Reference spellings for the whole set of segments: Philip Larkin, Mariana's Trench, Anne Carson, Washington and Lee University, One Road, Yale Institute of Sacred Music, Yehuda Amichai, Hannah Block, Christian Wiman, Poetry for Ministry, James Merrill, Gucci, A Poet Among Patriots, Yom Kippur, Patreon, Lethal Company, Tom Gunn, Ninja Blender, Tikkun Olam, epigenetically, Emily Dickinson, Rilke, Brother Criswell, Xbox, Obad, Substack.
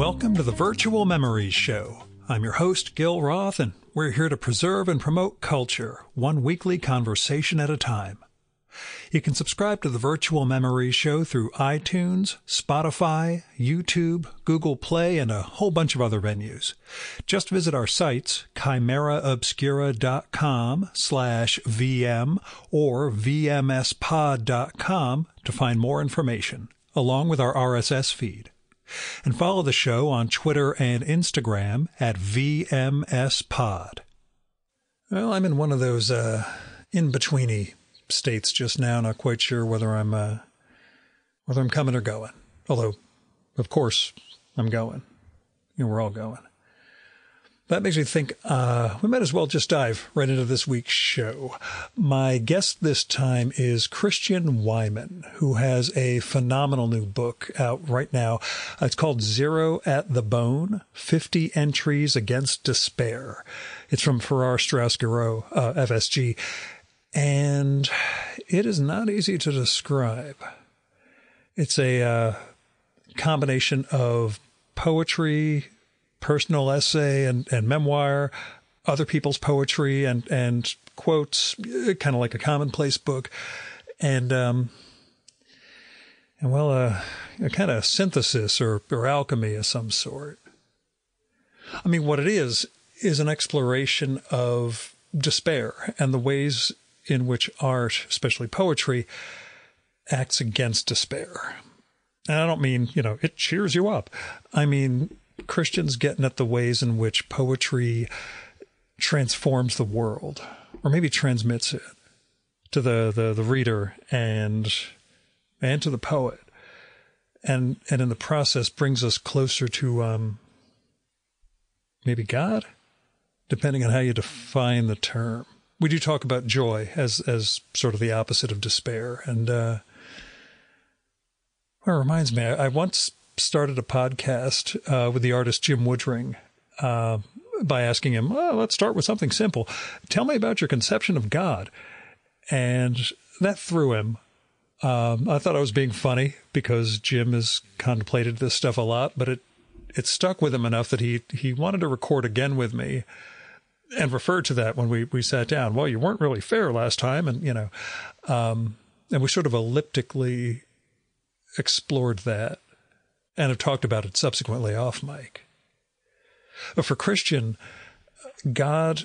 Welcome to the Virtual Memories Show. I'm your host, Gil Roth, and we're here to preserve and promote culture, one weekly conversation at a time. You can subscribe to the Virtual Memories Show through iTunes, Spotify, YouTube, Google Play, and a whole bunch of other venues. Just visit our sites, chimeraobscura.com/VM or vmspod.com to find more information, along with our RSS feed. And follow the show on Twitter and Instagram at VMSPod. Well, I'm in one of those in-betweeny states just now, not quite sure whether I'm coming or going. Although, of course, I'm going. You know, we're all going. That makes me think we might as well just dive right into this week's show. My guest this time is Christian Wiman, who has a phenomenal new book out right now. It's called Zero at the Bone, 50 Entries Against Despair. It's from Farrar, Straus, Giroux, FSG, and it is not easy to describe. It's a combination of poetry, personal essay and memoir, other people's poetry and quotes, kind of like a commonplace book. And well, a kind of synthesis or alchemy of some sort. I mean, what it is an exploration of despair and the ways in which art, especially poetry, acts against despair. And I don't mean, you know, it cheers you up. I mean, Christian's getting at the ways in which poetry transforms the world, or maybe transmits it to the reader and to the poet, and in the process brings us closer to maybe God, depending on how you define the term. We do talk about joy as sort of the opposite of despair, and well, it reminds me, I once started a podcast with the artist Jim Woodring by asking him, let's start with something simple. Tell me about your conception of God. And that threw him. I thought I was being funny because Jim has contemplated this stuff a lot, but it stuck with him enough that he wanted to record again with me and referred to that when we sat down. Well, you weren't really fair last time. And, you know, and we sort of elliptically explored that. And have talked about it subsequently off mic. But for Christian, God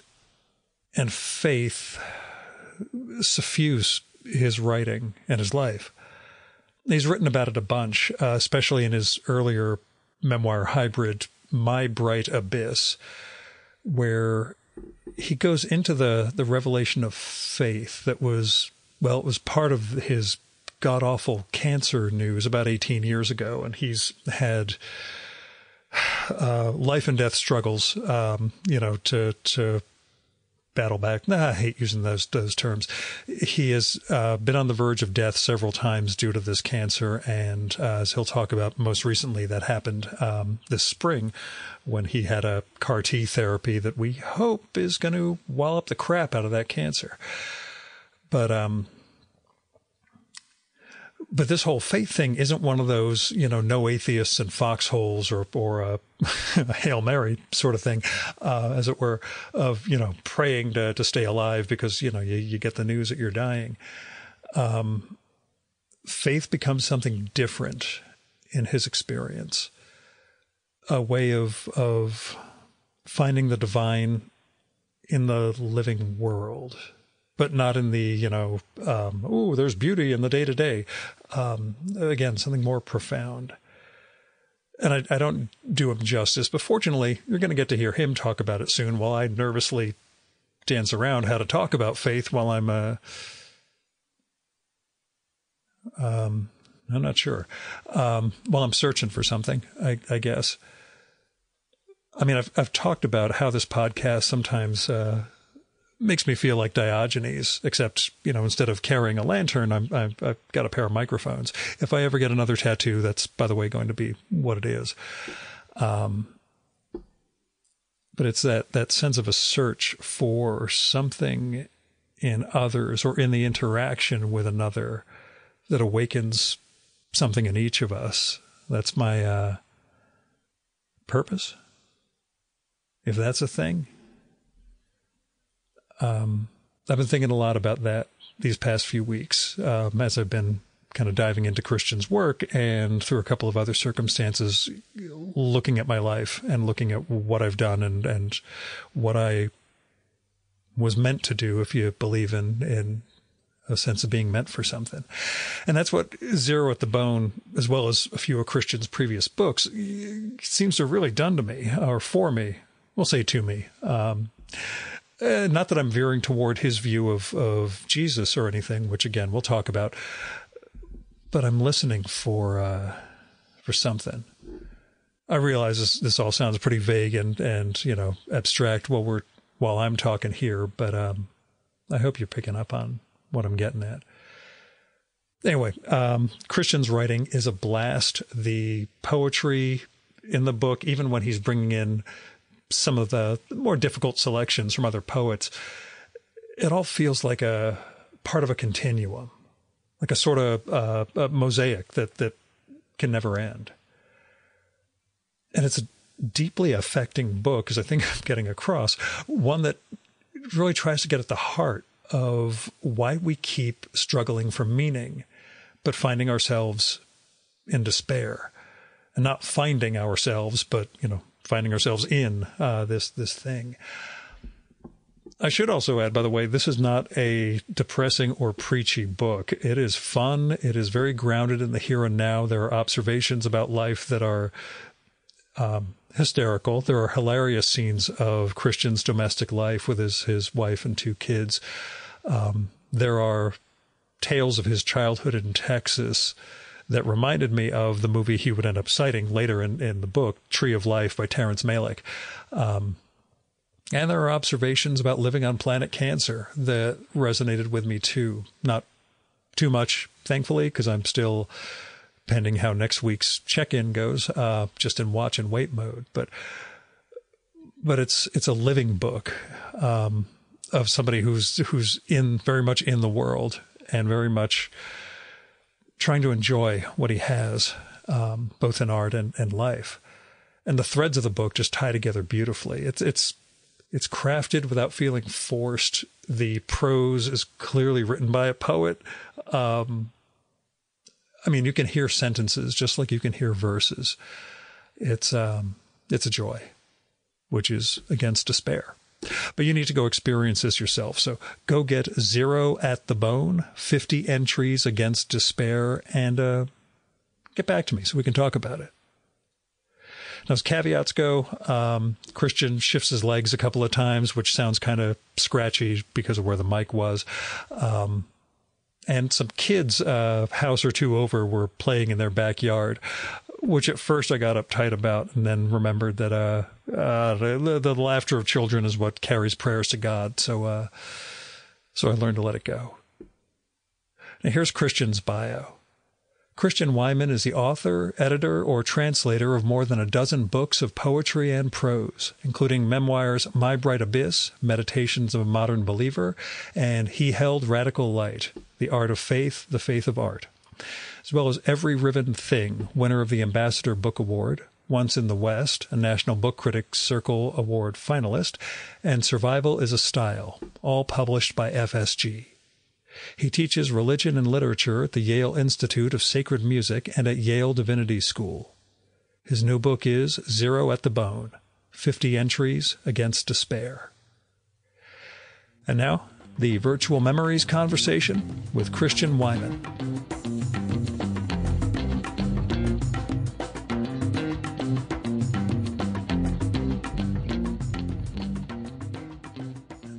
and faith suffuse his writing and his life. He's written about it a bunch, especially in his earlier memoir hybrid, My Bright Abyss, where he goes into the revelation of faith that was, well, it was part of his god-awful cancer news about 18 years ago, and he's had life and death struggles, you know, to battle back. Nah, I hate using those terms. He has been on the verge of death several times due to this cancer, and as he'll talk about most recently, that happened this spring when he had a CAR-T therapy that we hope is going to wallop the crap out of that cancer. But this whole faith thing isn't one of those, you know, no atheists and foxholes or a Hail Mary sort of thing, as it were, of, you know, praying to stay alive because, you know, you get the news that you're dying. Faith becomes something different in his experience, a way of finding the divine in the living world. But not in the, you know, there's beauty in the day-to-day. Again, something more profound. And I don't do him justice, but fortunately, you're going to get to hear him talk about it soon while I nervously dance around how to talk about faith while I'm not sure. While I'm searching for something, I guess. I mean, I've talked about how this podcast sometimes makes me feel like Diogenes, except, you know, instead of carrying a lantern, I've got a pair of microphones. If I ever get another tattoo, that's, by the way, going to be what it is. But it's that sense of a search for something in others or in the interaction with another that awakens something in each of us. That's my purpose, if that's a thing. I've been thinking a lot about that these past few weeks, as I've been kind of diving into Christian's work and through a couple of other circumstances, looking at my life and looking at what I've done and what I was meant to do, if you believe in a sense of being meant for something. And that's what Zero at the Bone, as well as a few of Christian's previous books, seems to have really done to me, or for me, we'll say to me. Not that I'm veering toward his view of Jesus or anything, which, again, we'll talk about, but I'm listening for something. I realize this all sounds pretty vague and you know, abstract while I'm talking here, but I hope you're picking up on what I'm getting at. Anyway, Christian's writing is a blast. The poetry in the book, even when he's bringing in some of the more difficult selections from other poets, it all feels like a part of a continuum, like a sort of a mosaic that can never end. And it's a deeply affecting book, as I think I'm getting across, one that really tries to get at the heart of why we keep struggling for meaning, but finding ourselves in despair, and not finding ourselves, but, you know, finding ourselves in this thing. I should also add, by the way, this is not a depressing or preachy book. It is fun. It is very grounded in the here and now. There are observations about life that are hysterical. There are hilarious scenes of Christian's domestic life with his wife and two kids. There are tales of his childhood in Texas that reminded me of the movie he would end up citing later in the book, Tree of Life by Terrence Malick. And there are observations about living on planet Cancer that resonated with me too. Not too much, thankfully, because I'm still pending how next week's check-in goes, just in watch and wait mode. But it's a living book of somebody who's in very much in the world and very much trying to enjoy what he has, both in art and life. And the threads of the book just tie together beautifully. It's crafted without feeling forced. The prose is clearly written by a poet. I mean, you can hear sentences just like you can hear verses. It's a joy, which is against despair. But you need to go experience this yourself. So go get Zero at the Bone, 50 Entries Against Despair, and get back to me so we can talk about it. Now, as caveats go, Christian shifts his legs a couple of times, which sounds kind of scratchy because of where the mic was. And some kids house or two over were playing in their backyard, which at first I got uptight about, and then remembered that the laughter of children is what carries prayers to God. So I learned to let it go. Now here's Christian's bio. Christian Wiman is the author, editor, or translator of more than a dozen books of poetry and prose, including memoirs My Bright Abyss, Meditations of a Modern Believer, and He Held Radical Light, The Art of Faith, The Faith of Art, as well as Every Riven Thing, winner of the Ambassador Book Award, Once in the West, a National Book Critics Circle Award finalist, and Survival is a Style, all published by FSG. He teaches religion and literature at the Yale Institute of Sacred Music and at Yale Divinity School. His new book is Zero at the Bone, 50 Entries Against Despair. And now, the Virtual Memories Conversation with Christian Wiman.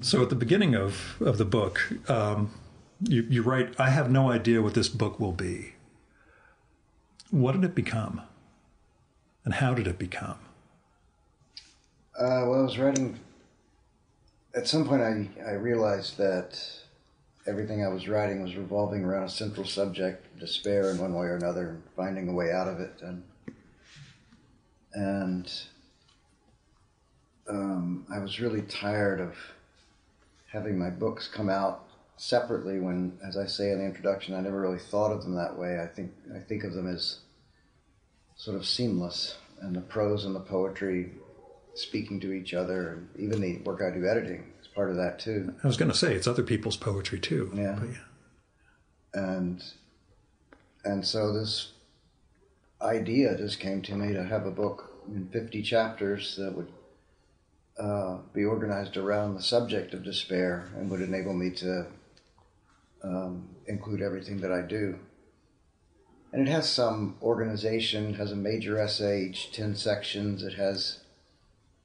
So at the beginning of the book, You write, "I have no idea what this book will be." What did it become? And how did it become? Well, I was writing... At some point, I realized that everything I was writing was revolving around a central subject, despair in one way or another, and finding a way out of it. And I was really tired of having my books come out separately when, as I say in the introduction, I never really thought of them that way. I think of them as sort of seamless. and the prose and the poetry speaking to each other, even the work I do editing is part of that too. I was going to say, it's other people's poetry too. Yeah. But yeah. And so this idea just came to me to have a book in 50 chapters that would be organized around the subject of despair and would enable me to include everything that I do. And it has some organization, has a major essay, each 10 sections. It has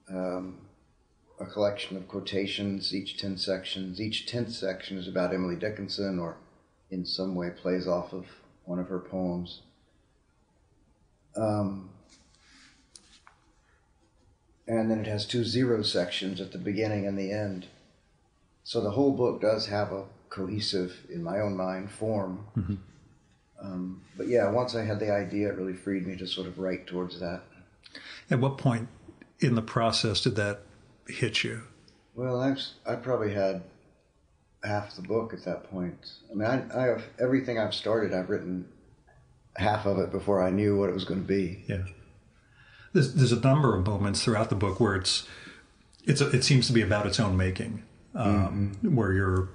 a collection of quotations, each 10 sections. Each 10th section is about Emily Dickinson or in some way plays off of one of her poems. And then it has 2 0 sections at the beginning and the end. So the whole book does have a cohesive, in my own mind, form. Mm-hmm. But yeah, once I had the idea, it really freed me to sort of write towards that. At what point in the process did that hit you? Well, I probably had half the book at that point. I mean, I have everything I've started, I've written half of it before I knew what it was going to be. Yeah. There's a number of moments throughout the book where it seems to be about its own making, where you're...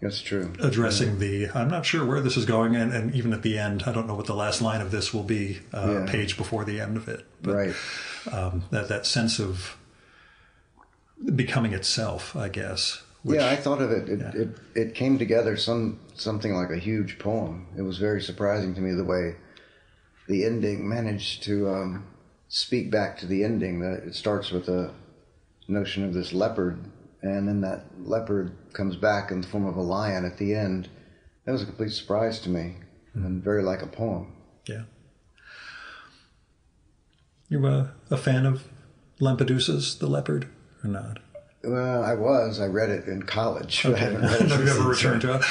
That's true. Addressing the, I'm not sure where this is going, and even at the end, I don't know what the last line of this will be, page before the end of it. But, right. That sense of becoming itself, I guess. Which, yeah, I thought of it. It came together something like a huge poem. It was very surprising to me the way the ending managed to speak back to the ending. That it starts with a notion of this leopard. And then that leopard comes back in the form of a lion at the end. That was a complete surprise to me, and very like a poem. Yeah. You were a fan of Lampedusa's The Leopard, or not? Well, I was. I read it in college. Okay. I haven't read it. Have you ever returned to it?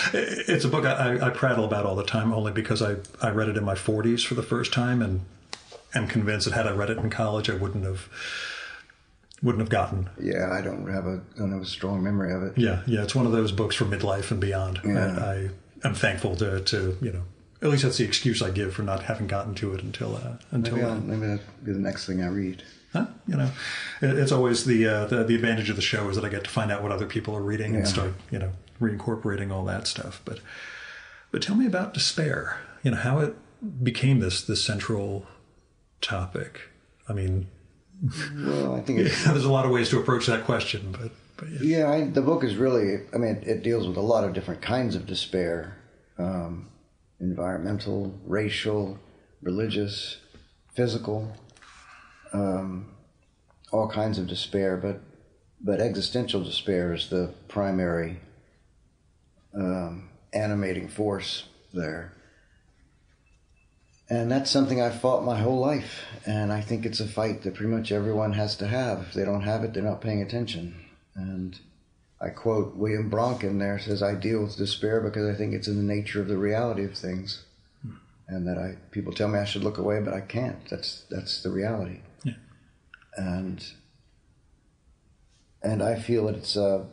It's a book I prattle about all the time, only because I read it in my 40s for the first time, and am convinced that had I read it in college, I wouldn't have gotten. Yeah, I don't have a strong memory of it. Yeah, it's one of those books for midlife and beyond. Yeah. I'm thankful to at least that's the excuse I give for not having gotten to it until maybe that'll be the next thing I read. Huh? It's always the advantage of the show is that I get to find out what other people are reading and start reincorporating all that stuff. But tell me about despair. How it became this central topic. I mean. Well, I think there's a lot of ways to approach that question, but the book is really, it deals with a lot of different kinds of despair, environmental, racial, religious, physical, all kinds of despair, but existential despair is the primary animating force there. And that's something I've fought my whole life, and I think it's a fight that pretty much everyone has to have. If they don't have it, they're not paying attention. And I quote William Bronk in there, says, I deal with despair because I think it's in the nature of the reality of things, and that people tell me I should look away, but I can't. That's the reality. Yeah. And I feel that it's the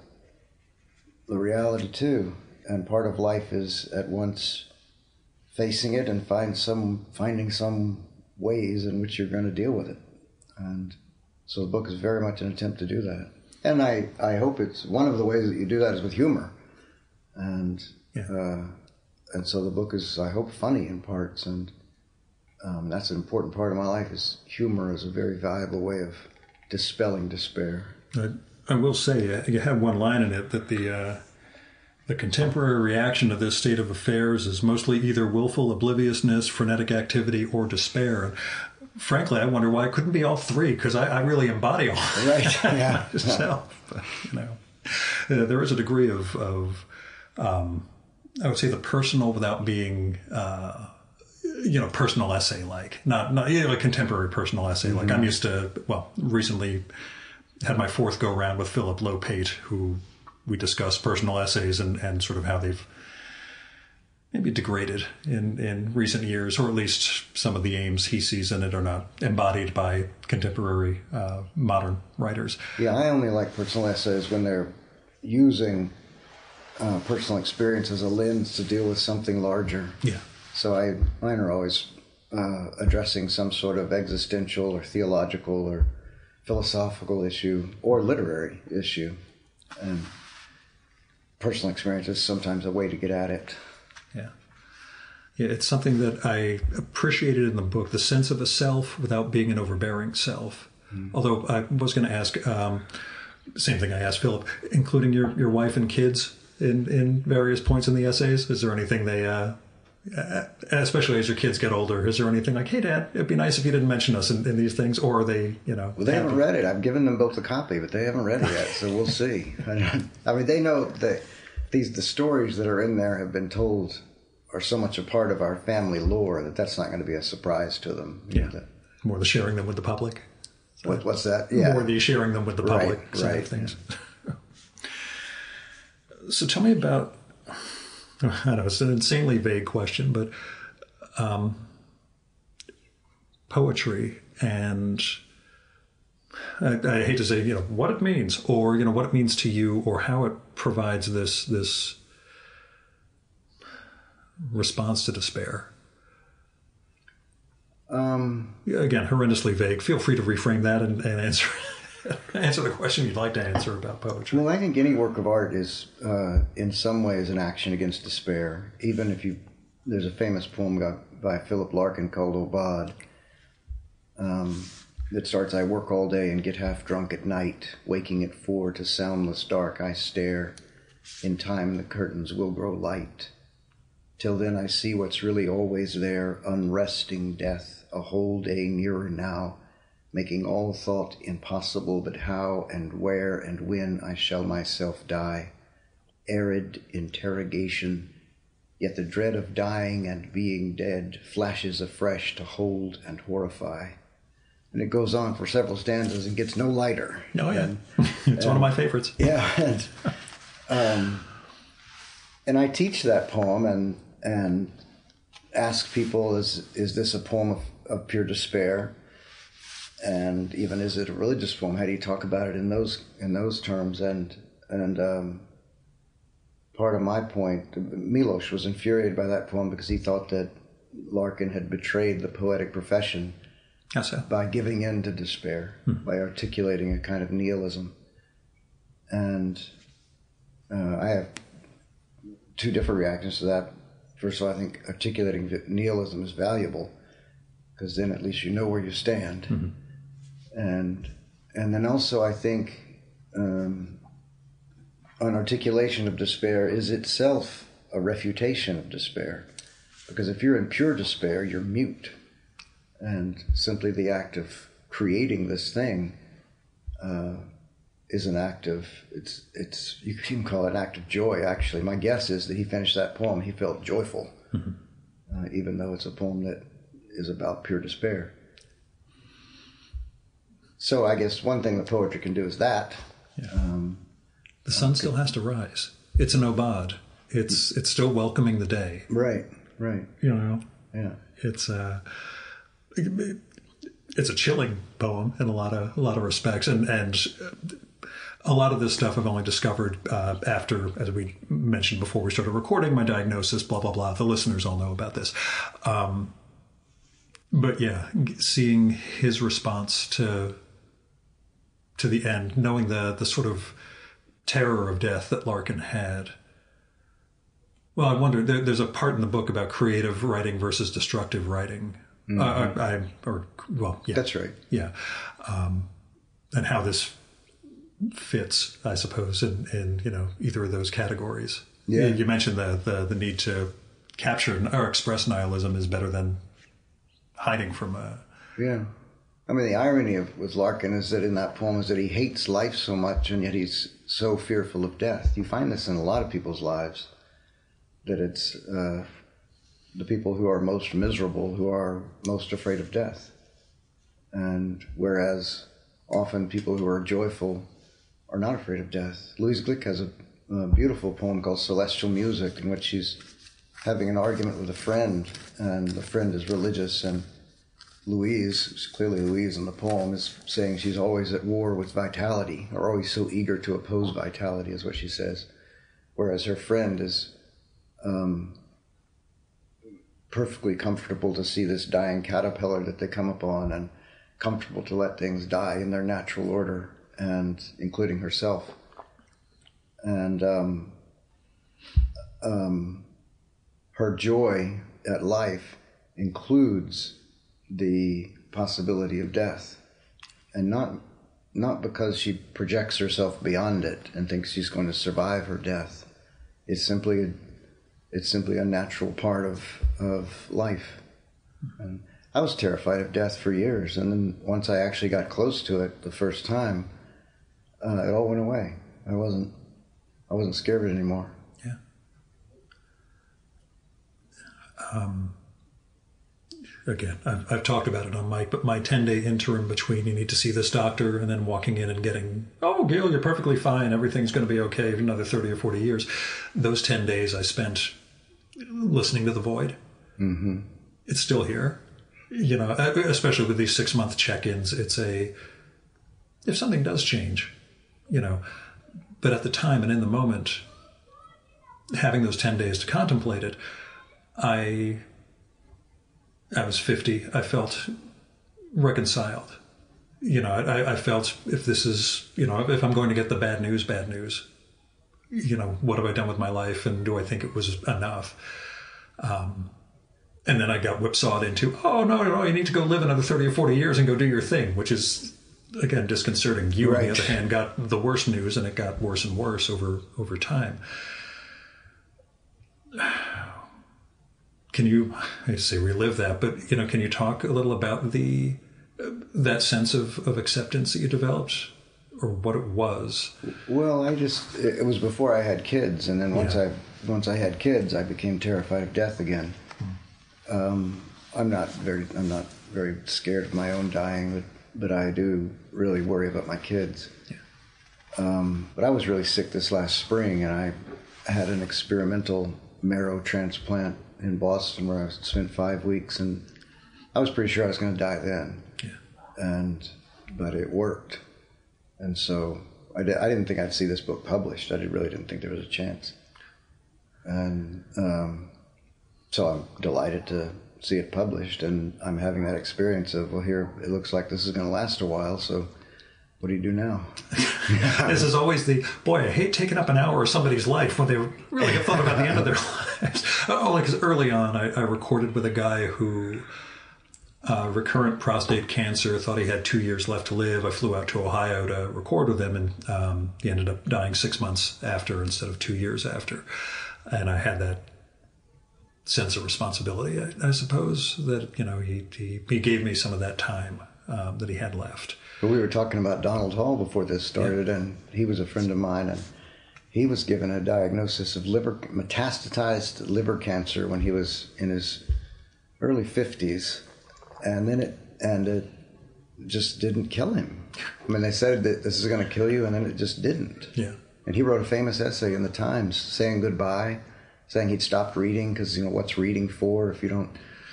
reality too, and part of life is at once facing it and finding some ways in which you're going to deal with it. And so the book is very much an attempt to do that. And I hope it's one of the ways that you do that is with humor. And so the book is, I hope, funny in parts. And that's an important part of my life is humor is a very valuable way of dispelling despair. I will say, you have one line in it that the contemporary reaction to this state of affairs is mostly either willful obliviousness, frenetic activity, or despair. And frankly, I wonder why it couldn't be all three, because I really embody all three. Right, yeah. There is a degree of I would say, the personal without being, personal essay-like. Not a contemporary personal essay-like. Mm-hmm. I'm used to, recently had my fourth go-round with Philip LoPate, who... We discuss personal essays and sort of how they've maybe degraded in recent years, or at least some of the aims he sees in it are not embodied by contemporary modern writers. Yeah, I only like personal essays when they're using personal experience as a lens to deal with something larger. Yeah. So mine are always addressing some sort of existential or theological or philosophical issue or literary issue. And personal experience is sometimes a way to get at it. Yeah. Yeah, it's something that I appreciated in the book, the sense of a self without being an overbearing self. Mm-hmm. Although I was going to ask, same thing I asked Philip, including your wife and kids in various points in the essays. Is there anything they, especially as your kids get older, is there anything like, hey, Dad, it'd be nice if you didn't mention us in these things? Or are they, you know... Well, they haven't read it. I've given them both a copy, but they haven't read it yet, so we'll see. I mean, they know that the stories that are in there have been told... are so much a part of our family lore that that's not going to be a surprise to them. Yeah. More the sharing them with the public. So what's that? Yeah. More the sharing them with the public side of things. Yeah. So tell me about, I don't know, it's an insanely vague question, but poetry and I hate to say, you know, what it means or, you know, what it means to you or how it provides this response to despair. Again, horrendously vague. Feel free to reframe that and answer the question you'd like to answer about poetry. Well, I think any work of art is, in some ways, an action against despair. Even if you, there's a famous poem by Philip Larkin called Obad that starts, "I work all day and get half drunk at night, waking at 4 to soundless dark. I stare. In time, the curtains will grow light. Till then I see what's really always there, unresting death, a whole day nearer now, making all thought impossible, but how and where and when I shall myself die. Arid interrogation, yet the dread of dying and being dead flashes afresh to hold and horrify." And it goes on for several stanzas and gets no lighter. No, yeah. It's one of my favorites. Yeah. And I teach that poem and ask people, is this a poem of pure despair? And even, is it a religious poem? How do you talk about it in those terms? And part of my point, Miloš was infuriated by that poem because he thought that Larkin had betrayed the poetic profession by giving in to despair, by articulating a kind of nihilism. And I have two different reactions to that. First of all, I think articulating nihilism is valuable because then at least you know where you stand. Mm-hmm. And then also I think an articulation of despair is itself a refutation of despair, because if you're in pure despair, you're mute. And simply the act of creating this thing is an act of, it's you can call it an act of joy, actually. My guess is that he finished that poem, he felt joyful, even though it's a poem that is about pure despair. So I guess one thing that poetry can do is that. Yeah. The sun still has to rise. It's an obad. It's still welcoming the day. Right. You know? Yeah. It's a chilling poem in a lot of respects, and a lot of this stuff I've only discovered after, as we mentioned before we started recording, my diagnosis, blah, blah, blah. The listeners all know about this. But yeah, seeing his response to the end, knowing the sort of terror of death that Larkin had. Well, I wonder, there's a part in the book about creative writing versus destructive writing. Mm-hmm. Yeah. That's right. Yeah. And how this fits, I suppose, in you know, either of those categories. Yeah. You mentioned the need to capture or express nihilism is better than hiding from a... Yeah. I mean, the irony with Larkin is that in that poem is that he hates life so much and yet he's so fearful of death. You find this in a lot of people's lives, that it's the people who are most miserable who are most afraid of death. And whereas often people who are joyful are not afraid of death. Louise Glück has a beautiful poem called Celestial Music, in which she's having an argument with a friend, and the friend is religious, and Louise, it's clearly Louise in the poem, is saying she's always at war with vitality, or always so eager to oppose vitality, is what she says. Whereas her friend is perfectly comfortable to see this dying caterpillar that they come upon, and comfortable to let things die in their natural order, and including herself. And her joy at life includes the possibility of death, and not because she projects herself beyond it and thinks she's going to survive her death. It's simply a natural part of life. And I was terrified of death for years, and then once I actually got close to it the first time, it all went away. I wasn't scared of it anymore. Yeah. Again, I've talked about it on Mike, but my 10-day interim between you need to see this doctor and then walking in and getting, oh, Gail, you're perfectly fine, everything's going to be okay in another 30 or 40 years. Those 10 days I spent listening to the void. Mm-hmm. It's still here. You know, especially with these 6-month check-ins, it's a, if something does change, you know. But at the time and in the moment, having those 10 days to contemplate it, I was 50. I felt reconciled. You know, I felt, if this is, you know, if I'm going to get the bad news, you know, what have I done with my life, and do I think it was enough? And then I got whipsawed into, oh, no, you need to go live another 30 or 40 years and go do your thing, which is, again, disconcerting. You, right, on the other hand, got the worst news, and it got worse and worse over time. Can you, I say relive that, but, you know, can you talk a little about that sense of acceptance that you developed, or what it was? Well, it was before I had kids, and then once I had kids, I became terrified of death again. Hmm. I'm not very scared of my own dying, but I do really worry about my kids. Yeah. But I was really sick this last spring, and I had an experimental marrow transplant in Boston, where I spent 5 weeks, and I was pretty sure I was going to die then. Yeah. But it worked, and so I didn't think I'd see this book published. I really didn't think there was a chance, and so I'm delighted to see it published, and I'm having that experience of, well, here, it looks like this is going to last a while, so what do you do now? This is always the, boy, I hate taking up an hour of somebody's life when they really have thought about the end of their lives. Oh, because early on, I recorded with a guy who, recurrent prostate cancer, thought he had 2 years left to live. I flew out to Ohio to record with him, and he ended up dying 6 months after instead of 2 years after. And I had that sense of responsibility, I suppose, that, you know, he gave me some of that time that he had left. But we were talking about Donald Hall before this started, yeah, and he was a friend of mine, and he was given a diagnosis of metastasized liver cancer when he was in his early 50s, and then it just didn't kill him. I mean, they said that this is going to kill you, and then it just didn't. Yeah. And he wrote a famous essay in the Times saying goodbye, saying he'd stopped reading because, you know, what's reading for if you don't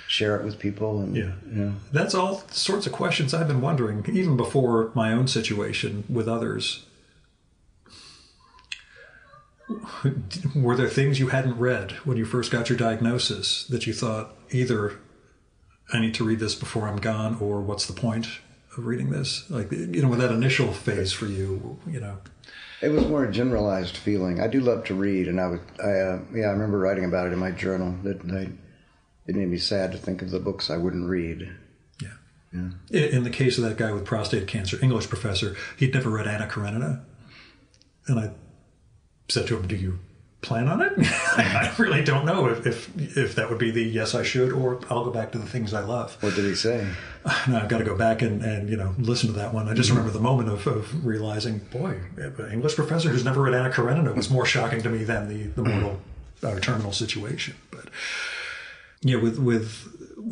share it with people? And yeah, you know, that's all sorts of questions I've been wondering even before my own situation with others. Were there things you hadn't read when you first got your diagnosis that you thought, either I need to read this before I'm gone, or what's the point of reading this? Like, you know, with that initial phase for you, you know. It was more a generalized feeling. I do love to read, and I remember writing about it in my journal. It made me sad to think of the books I wouldn't read. Yeah. Yeah. In the case of that guy with prostate cancer, English professor, he'd never read Anna Karenina. And I said to him, do you plan on it? I really don't know if that would be the yes, I should, or I'll go back to the things I love. What did he say? No, I've got to go back and you know, listen to that one. I just remember the moment of realizing, boy, an English professor who's never read Anna Karenina was more shocking to me than the mortal or terminal situation. But yeah, with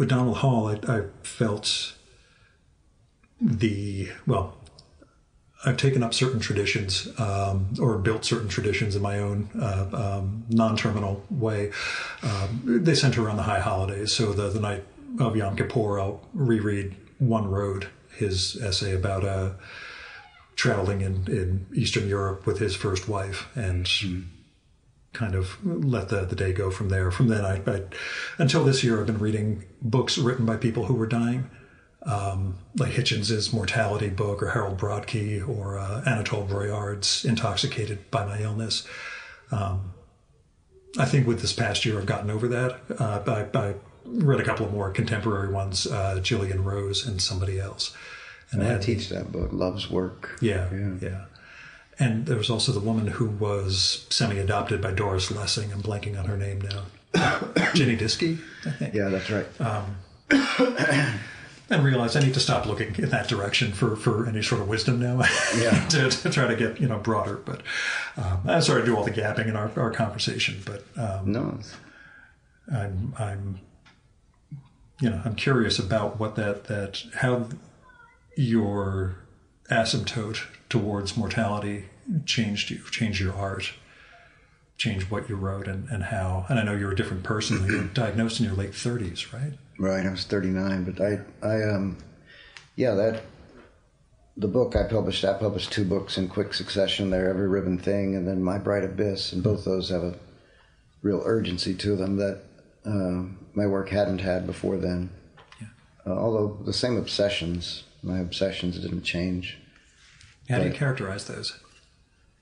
Donald Hall, I felt I've taken up certain traditions or built certain traditions in my own non-terminal way. They center around the high holidays. So the night of Yom Kippur, I'll reread One Road, his essay about traveling in Eastern Europe with his first wife, and kind of let the day go from there. From then, until this year, I've been reading books written by people who were dying, like Hitchens's Mortality book, or Harold Brodke, or Anatole Broyard's Intoxicated by My Illness. I think with this past year, I've gotten over that. I read a couple of more contemporary ones, Gillian Rose and somebody else. And I teach that book, Love's Work. Yeah. And there was also the woman who was semi-adopted by Doris Lessing. I'm blanking on her name now. Jenny Diskey, I think. Yeah, that's right. And realized I need to stop looking in that direction for any sort of wisdom now. Yeah. to try to get broader. But I'm sorry to do all the gapping in our conversation, but no. I'm curious about what how your asymptote towards mortality changed your art, changed what you wrote and how. And I know you're a different person. You were diagnosed in your late 30s, right? Right, I was 39, but the book I published two books in quick succession there, Every Riven Thing and then My Bright Abyss, and both those have a real urgency to them that my work hadn't had before then. Yeah. Although the same obsessions, my obsessions didn't change. How do you characterize those?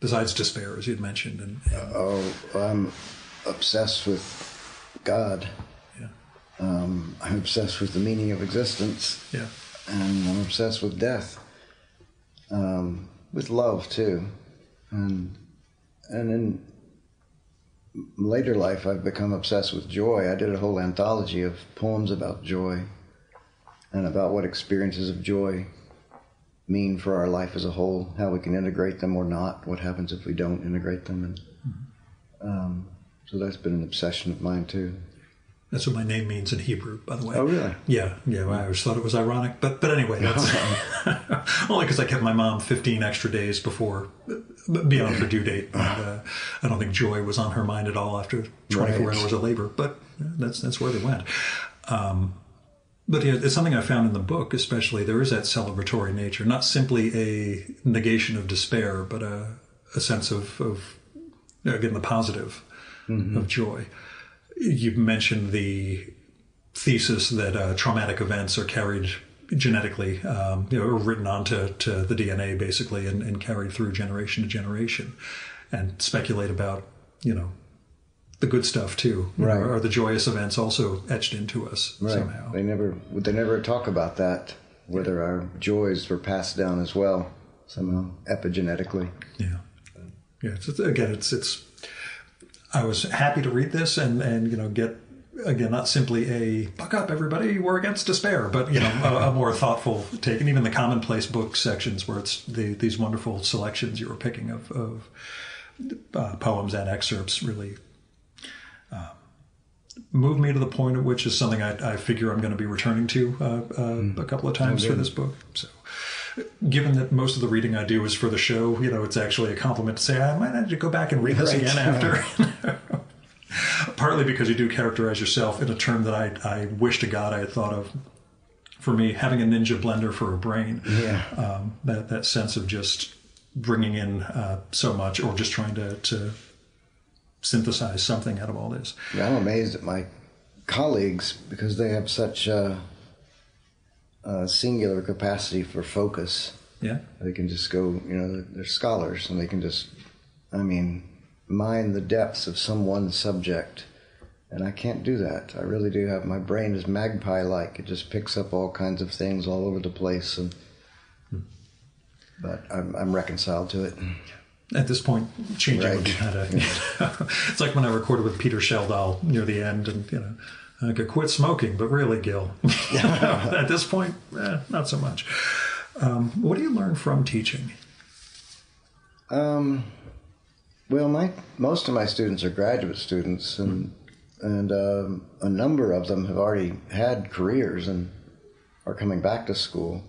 Besides despair, as you'd mentioned. I'm obsessed with God. Yeah. I'm obsessed with the meaning of existence. Yeah. And I'm obsessed with death. With love, too. And in later life, I've become obsessed with joy. I did a whole anthology of poems about joy and about what experiences of joy mean for our life as a whole, how we can integrate them or not, what happens if we don't integrate them. And so that's been an obsession of mine too. That's what my name means in Hebrew, by the way. Oh, really? Yeah. Well, I always thought it was ironic, but anyway, that's only because I kept my mom 15 extra days beyond her due date. And, I don't think joy was on her mind at all after 24 hours of labor, but that's where they went. But it's something I found in the book, especially. There is that celebratory nature, not simply a negation of despair, but a sense of again, the positive of joy. You've mentioned the thesis that traumatic events are carried genetically, written onto the DNA, basically, and carried through generation to generation, and speculate about, the good stuff too, right? Are the joyous events also etched into us somehow? They never talk about that, whether our joys were passed down as well somehow epigenetically. Yeah. It's I was happy to read this and get again not simply a buck up everybody, we're against despair, but a more thoughtful take, and even the commonplace book sections where it's these wonderful selections you were picking of poems and excerpts really. Moved me to the point at which is something I figure I'm going to be returning to a couple of times for this book. So, given that most of the reading I do is for the show, it's actually a compliment to say I might have to go back and read this again after. Partly because you do characterize yourself in a term that I wish to God I had thought of. For me, having a ninja blender for a brain, that sense of just bringing in so much, or just trying to synthesize something out of all this. Yeah, I'm amazed at my colleagues because they have such a singular capacity for focus. Yeah. They can just go, they're scholars and they can just, mine the depths of some one subject. And I can't do that. I really do have, my brain is magpie-like. It just picks up all kinds of things all over the place. But I'm reconciled to it. At this point, changing would be kind of... It's like when I recorded with Peter Sheldahl near the end, and, I could quit smoking, but really, Gil, at this point, not so much. What do you learn from teaching? Well, most of my students are graduate students, and a number of them have already had careers and are coming back to school.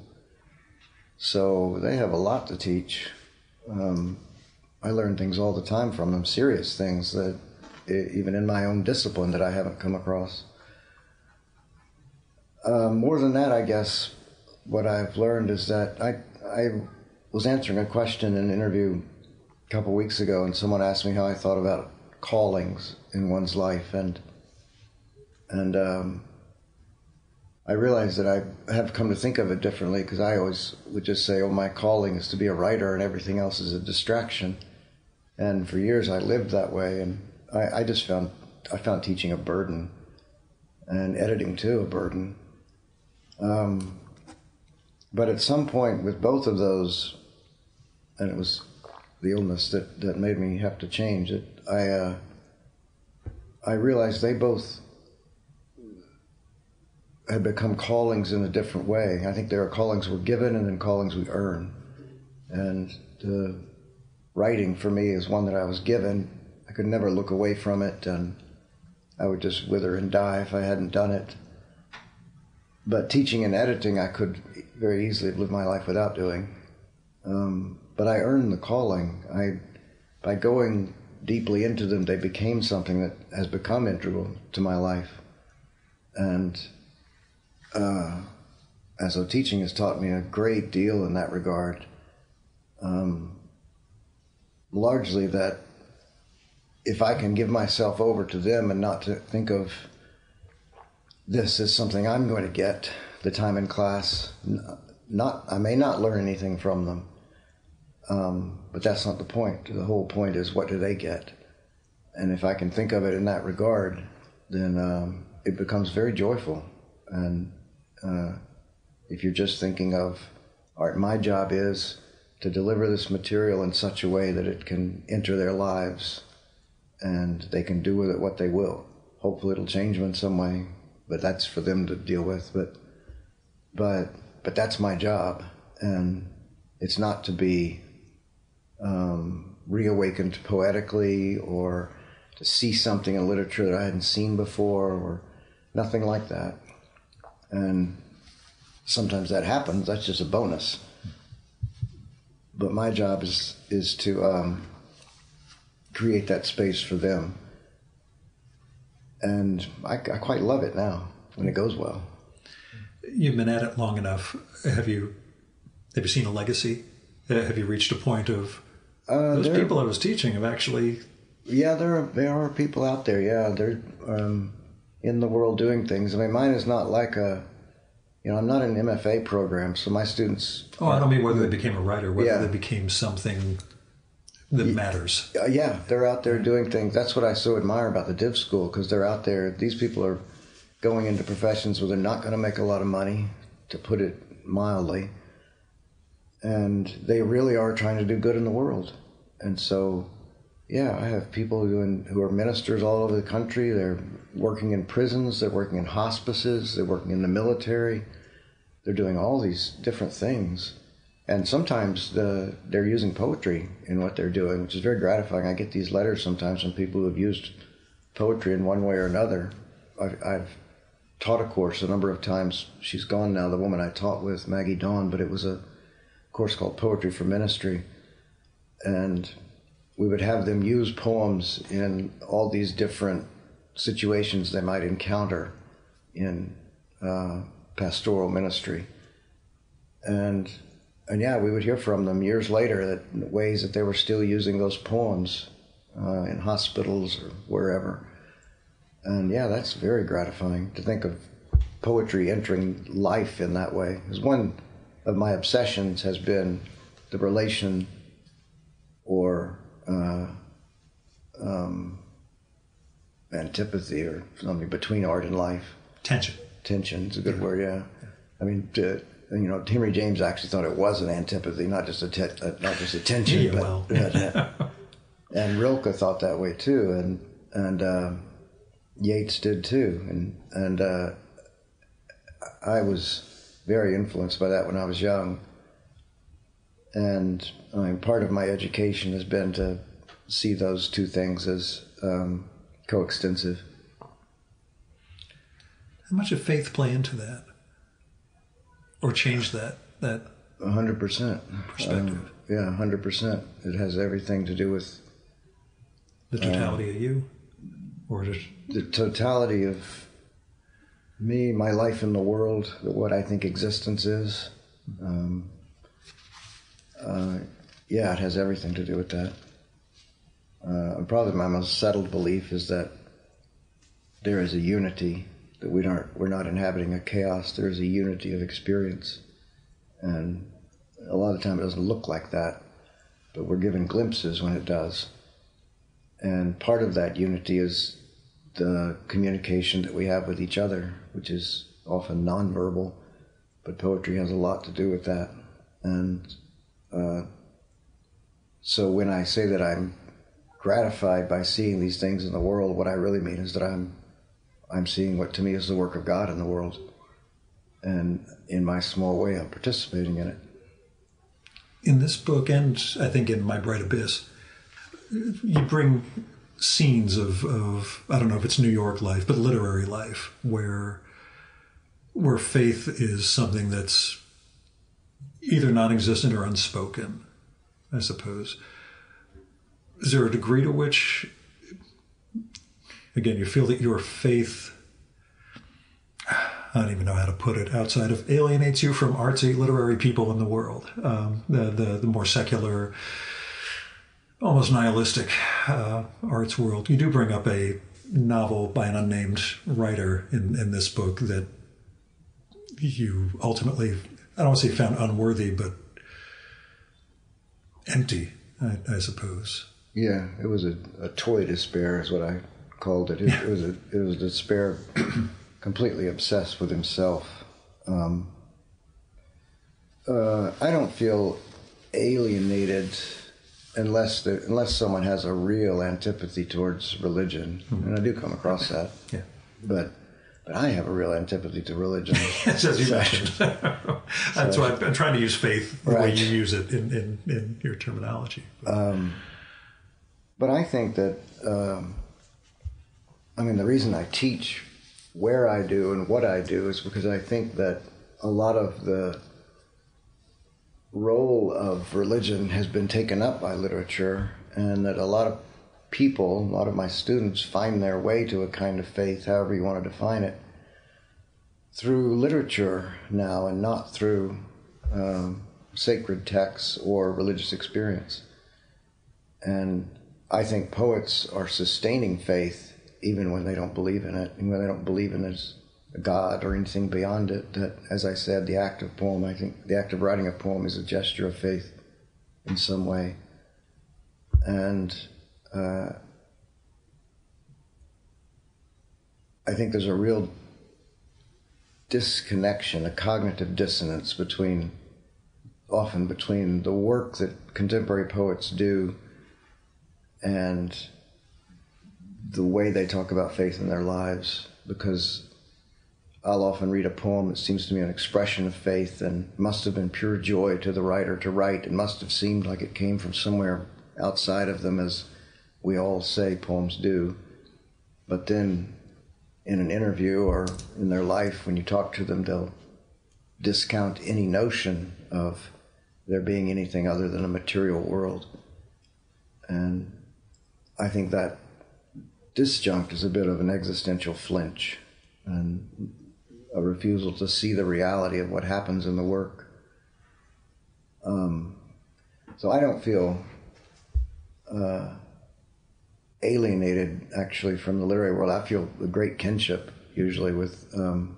So they have a lot to teach. I learn things all the time from them, serious things that even in my own discipline that I haven't come across. More than that, I guess, what I've learned is that I was answering a question in an interview a couple weeks ago, and someone asked me how I thought about callings in one's life, and I realized that I have come to think of it differently, because I always would just say, oh, my calling is to be a writer and everything else is a distraction. And for years I lived that way, and I just found teaching a burden, and editing too a burden. But at some point with both of those, and it was the illness that made me have to change it, I realized they both had become callings in a different way. I think there are callings we're given and then callings we earn. And writing for me is one that I was given. I could never look away from it, and I would just wither and die if I hadn't done it. But teaching and editing I could very easily live my life without doing. But I earned the calling. By going deeply into them, they became something that has become integral to my life. And and so teaching has taught me a great deal in that regard. Largely that if I can give myself over to them and not to think of this as something I'm going to get the time in class, I may not learn anything from them, but that's not the point. The whole point is, what do they get? And if I can think of it in that regard, then it becomes very joyful. And if you're just thinking of, all right, my job is to deliver this material in such a way that it can enter their lives and they can do with it what they will. Hopefully it'll change them in some way, but that's for them to deal with. But that's my job, and it's not to be reawakened poetically or to see something in literature that I hadn't seen before, or nothing like that. And sometimes that happens, that's just a bonus. But my job is to create that space for them. And I quite love it now, when it goes well. You've been at it long enough. Have you seen a legacy? Have you reached a point of, those people I was teaching have actually... Yeah, there are people out there, yeah. They're in the world doing things. I mean, mine is not like a... You know, I'm not in an MFA program, so my students... Oh, I don't mean whether they became a writer, whether they became something that matters. Yeah, they're out there doing things. That's what I so admire about the Div School, because they're out there. These people are going into professions where they're not going to make a lot of money, to put it mildly. And they really are trying to do good in the world. And so, yeah, I have people who are ministers all over the country. They're working in prisons, they're working in hospices, they're working in the military. They're doing all these different things. And sometimes they're using poetry in what they're doing, which is very gratifying. I get these letters sometimes from people who have used poetry in one way or another. I've taught a course a number of times. She's gone now, the woman I taught with, Maggie Dawn, but it was a course called Poetry for Ministry. And we would have them use poems in all these different situations they might encounter in pastoral ministry. And yeah, we would hear from them years later that ways that they were still using those poems in hospitals or wherever. And yeah, that's very gratifying to think of poetry entering life in that way. Because one of my obsessions has been the relation or antipathy or something between art and life. Tension is a good word, yeah. I mean, Henry James actually thought it was an antipathy, not just a tension. Yeah, well. And Rilke thought that way too, and Yeats did too, and I was very influenced by that when I was young. And I mean, part of my education has been to see those two things as coextensive. How much did faith play into that, or change that? 100% perspective. Yeah, 100%. It has everything to do with the totality of you, or the totality of me, my life in the world, what I think existence is. Yeah, it has everything to do with that. Probably my most settled belief is that there is a unity, that we're not inhabiting a chaos. There is a unity of experience, and a lot of time it doesn't look like that, but we're given glimpses when it does. And part of that unity is the communication that we have with each other, which is often nonverbal, but poetry has a lot to do with that. And so when I say that I'm gratified by seeing these things in the world, what I really mean is that I'm seeing what to me is the work of God in the world, and in my small way I'm participating in it. In this book, and I think in My Bright Abyss, you bring scenes of I don't know if it's New York life, but literary life, where faith is something that's either non-existent or unspoken, I suppose. Is there a degree to which, again, you feel that your faith, I don't even know how to put it, outside of alienates you from artsy literary people in the world, the more secular, almost nihilistic arts world? You do bring up a novel by an unnamed writer in this book that you ultimately, I don't want to say found unworthy, but empty, I suppose. Yeah, it was a toy despair is what I called it. It was despair completely obsessed with himself. I don't feel alienated unless someone has a real antipathy towards religion. Mm-hmm. And I do come across that. Yeah. But I have a real antipathy to religion. Yes, as you mentioned. That's why I'm trying to use faith the way you use it in your terminology. But I think that, the reason I teach where I do and what I do is because I think that a lot of the role of religion has been taken up by literature, and that a lot of my students find their way to a kind of faith, however you want to define it, through literature now and not through sacred texts or religious experience. And I think poets are sustaining faith even when they don't believe in it, and when they don't believe in this God or anything beyond it. That, as I said, the act of writing a poem is a gesture of faith in some way. And I think there's a real disconnection, a cognitive dissonance between the work that contemporary poets do and the way they talk about faith in their lives, because I'll often read a poem that seems to me an expression of faith and must have been pure joy to the writer to write, and must have seemed like it came from somewhere outside of them, as we all say poems do. But then in an interview or in their life, when you talk to them, they'll discount any notion of there being anything other than a material world. And I think that disjunct is a bit of an existential flinch and a refusal to see the reality of what happens in the work. So I don't feel alienated, actually, from the literary world. I feel a great kinship, usually, with the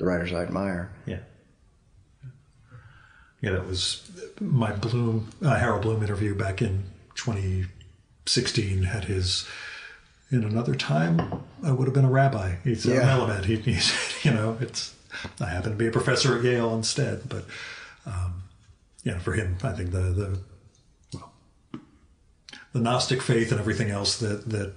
writers I admire. Yeah. Yeah, that was my Harold Bloom interview back in 2016. Had his, in another time, I would have been a rabbi. He's an element. He said, I happen to be a professor at Yale instead. But, for him, I think the Gnostic faith and everything else that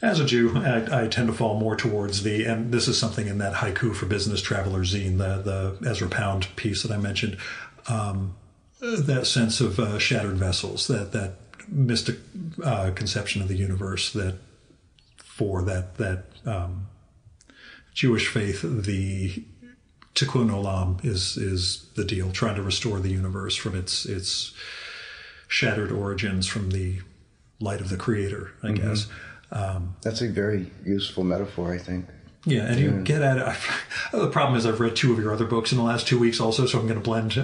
as a Jew, I tend to fall more towards and this is something in that Haiku for Business Traveler zine, the Ezra Pound piece that I mentioned, that sense of shattered vessels, that mystic conception of the universe, that for that Jewish faith, the Tikkun Olam is the deal, trying to restore the universe from its shattered origins, from the light of the Creator, I guess. That's a very useful metaphor, I think. Yeah, and you get at it. The problem is I've read two of your other books in the last 2 weeks also, so I'm going to blend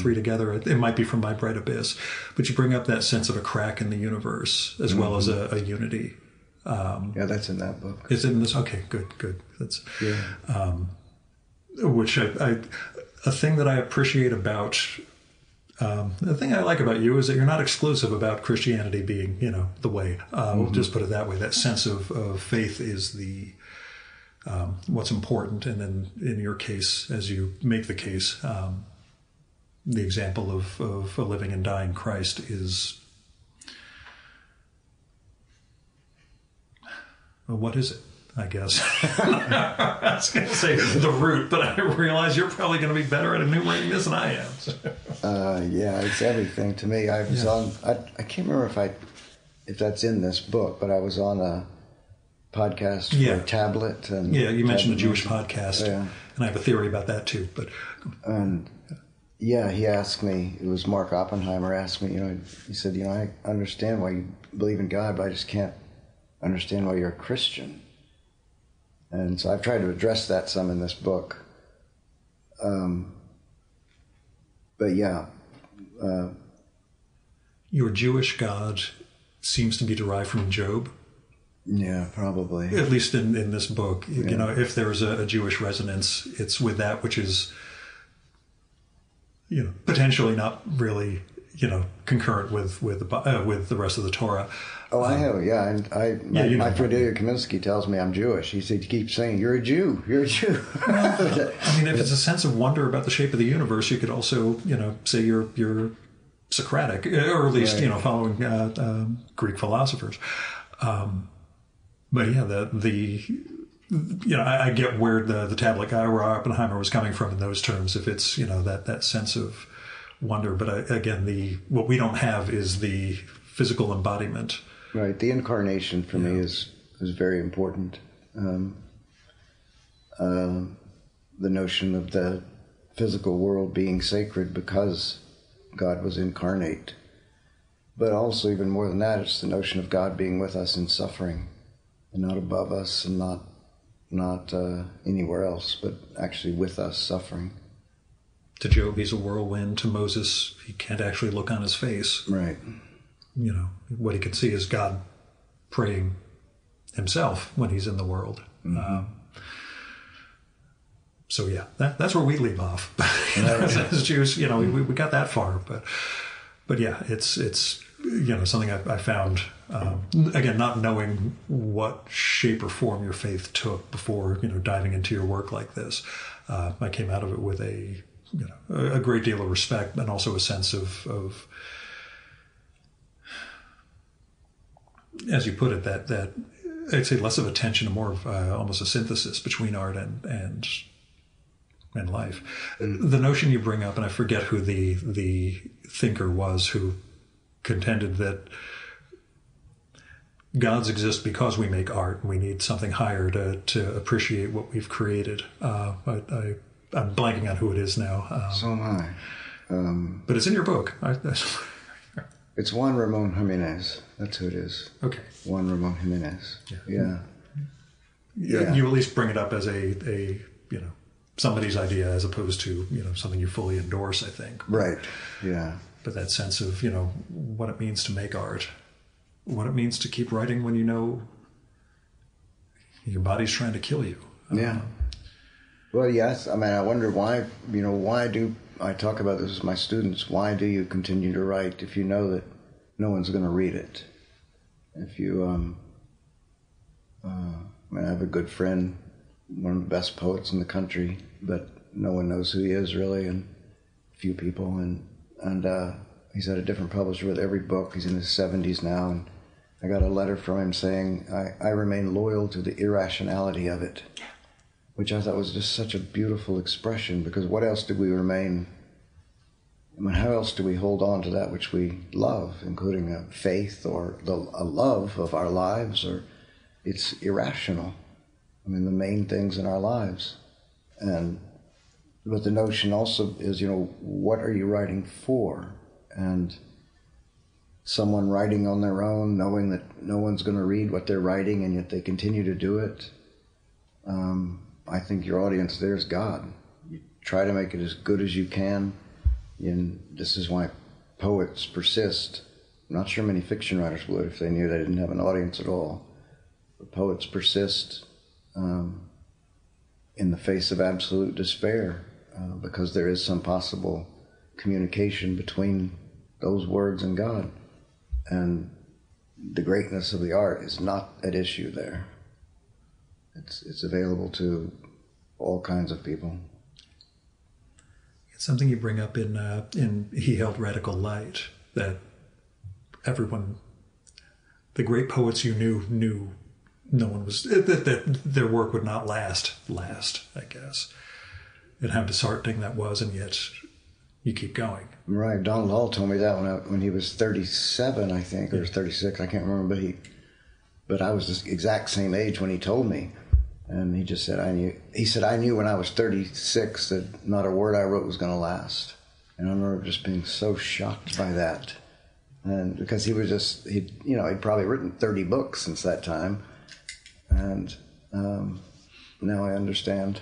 three together. It might be from My Bright Abyss. But you bring up that sense of a crack in the universe as well as a unity. Yeah, that's in that book. It's in this. Okay, good. That's which a thing that I appreciate about. The thing I like about you is that you're not exclusive about Christianity being, the way. We'll just put it that way. That sense of faith is the what's important. And then in your case, as you make the case, the example of a living and dying Christ is. Well, what is it? I guess. I was going to say the root, but I realize you're probably going to be better at enumerating this than I am. So. Yeah, it's everything to me. I was on. I can't remember if that's in this book, but I was on a podcast for Tablet. And you mentioned a Jewish podcast, and I have a theory about that too. But he asked me. It was Mark Oppenheimer asked me. He said, I understand why you believe in God, but I just can't understand why you're a Christian. And so I've tried to address that some in this book. Your Jewish God seems to be derived from Job. Yeah, probably. At least in this book. Yeah. If there's a Jewish resonance, it's with that which is, potentially not really, concurrent with the rest of the Torah. Oh, I know, yeah. My friend Ilya Kaminsky tells me I'm Jewish. He said, keep saying, you're a Jew, you're a Jew. If it's a sense of wonder about the shape of the universe, you could also, say you're Socratic, or at least, following Greek philosophers. But yeah, I get where the Tablet guy or Oppenheimer was coming from in those terms, if it's, that sense of wonder. But what we don't have is the physical embodiment. Right. The incarnation for me is very important. The notion of the physical world being sacred because God was incarnate. But also, even more than that, it's the notion of God being with us in suffering and not above us and not anywhere else, but actually with us suffering. To Job, he's a whirlwind. To Moses, he can't actually look on his face. Right. What he can see is God praying himself when he's in the world. Mm-hmm. That's where we leave off. As Jews, we got that far, but yeah, it's something I found, again, not knowing what shape or form your faith took before, diving into your work like this. I came out of it with a great deal of respect and also a sense of as you put it, that I'd say less of attention and more of almost a synthesis between art and life. The notion you bring up, and I forget who the thinker was who contended that gods exist because we make art and we need something higher to appreciate what we've created. I'm blanking on who it is now. So am I. But it's in your book. It's Juan Ramon Jimenez. That's who it is. Okay. Juan Ramon Jimenez. Yeah. You at least bring it up as a somebody's idea as opposed to, something you fully endorse, I think. Right. Yeah. But that sense of, what it means to make art, what it means to keep writing when you know your body's trying to kill you. Well, yes. I wonder why, why do I talk about this with my students? Why do you continue to write if you know that no one's going to read it? If you, I have a good friend, one of the best poets in the country, but no one knows who he is really, and few people. And he's had a different publisher with every book. He's in his 70s now, and I got a letter from him saying, I remain loyal to the irrationality of it. Which I thought was just such a beautiful expression, because what else do we remain? How else do we hold on to that which we love, including a faith or a love of our lives? Or it's irrational. The main things in our lives, but the notion also is, what are you writing for? And someone writing on their own, knowing that no one's going to read what they're writing, and yet they continue to do it. I think your audience there is God. You try to make it as good as you can, and this is why poets persist. I'm not sure many fiction writers would if they knew they didn't have an audience at all. But poets persist in the face of absolute despair because there is some possible communication between those words and God. And the greatness of the art is not at issue there. It's available to all kinds of people. It's something you bring up in He Held Radical Light, that everyone, the great poets you knew no one was, that their work would not last, I guess. And how disheartening that was, and yet you keep going. Right. Donald Hall told me that when he was 37, I think, or 36, I can't remember, but I was the exact same age when he told me. And he just said, I knew when I was 36 that not a word I wrote was going to last. And I remember just being so shocked by that. And because he was just, he'd probably written 30 books since that time. And now I understand.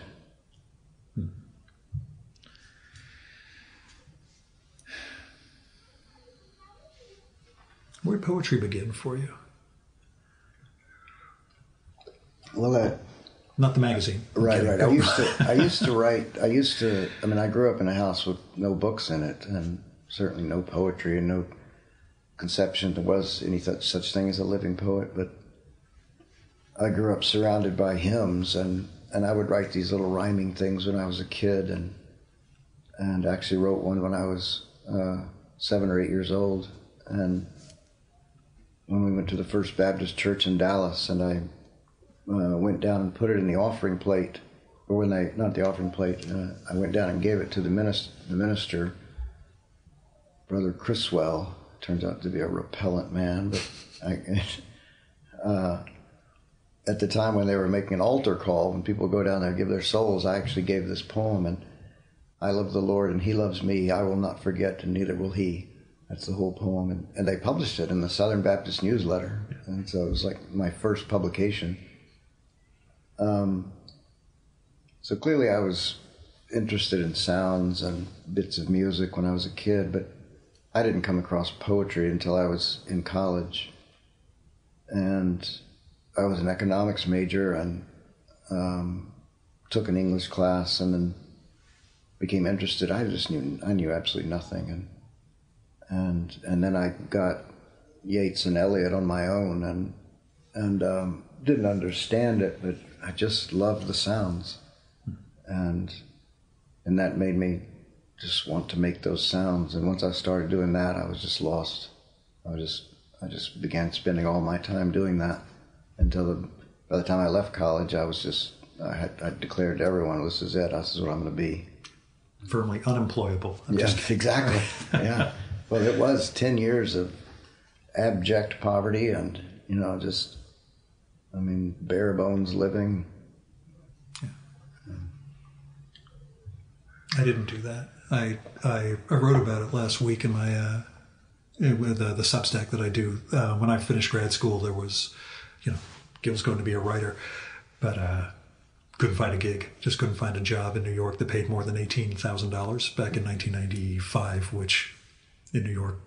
Where did poetry begin for you? Well, not the magazine. Right. I used to write. I mean, I grew up in a house with no books in it, and certainly no poetry and no conception there was any such thing as a living poet. But I grew up surrounded by hymns, and I would write these little rhyming things when I was a kid, and actually wrote one when I was 7 or 8 years old, and when we went to the First Baptist Church in Dallas, and I went down and put it in the offering plate, or when they, not the offering plate, I went down and gave it to the minister, Brother Criswell, turns out to be a repellent man, but at the time when they were making an altar call, when people go down there and give their souls, I actually gave this poem, and I love the Lord and he loves me, I will not forget and neither will he. That's the whole poem, and they published it in the Southern Baptist Newsletter, and so it was like my first publication. So clearly I was interested in sounds and bits of music when I was a kid, but I didn't come across poetry until I was in college. And I was an economics major and took an English class and then became interested. I knew absolutely nothing. And then I got Yeats and Eliot on my own and didn't understand it, but I just loved the sounds. And that made me just want to make those sounds. And once I started doing that, I was just lost. I just began spending all my time doing that until by the time I left college, I declared to everyone, this is it. This is what I'm going to be. Firmly unemployable. Exactly. Yeah. Well, it was 10 years of abject poverty and, bare bones living. Yeah. I didn't do that. I wrote about it last week in my with the Substack that I do. When I finished grad school, there was, Gil's going to be a writer, but couldn't find a gig. Just couldn't find a job in New York that paid more than $18,000 back in 1995, which in New York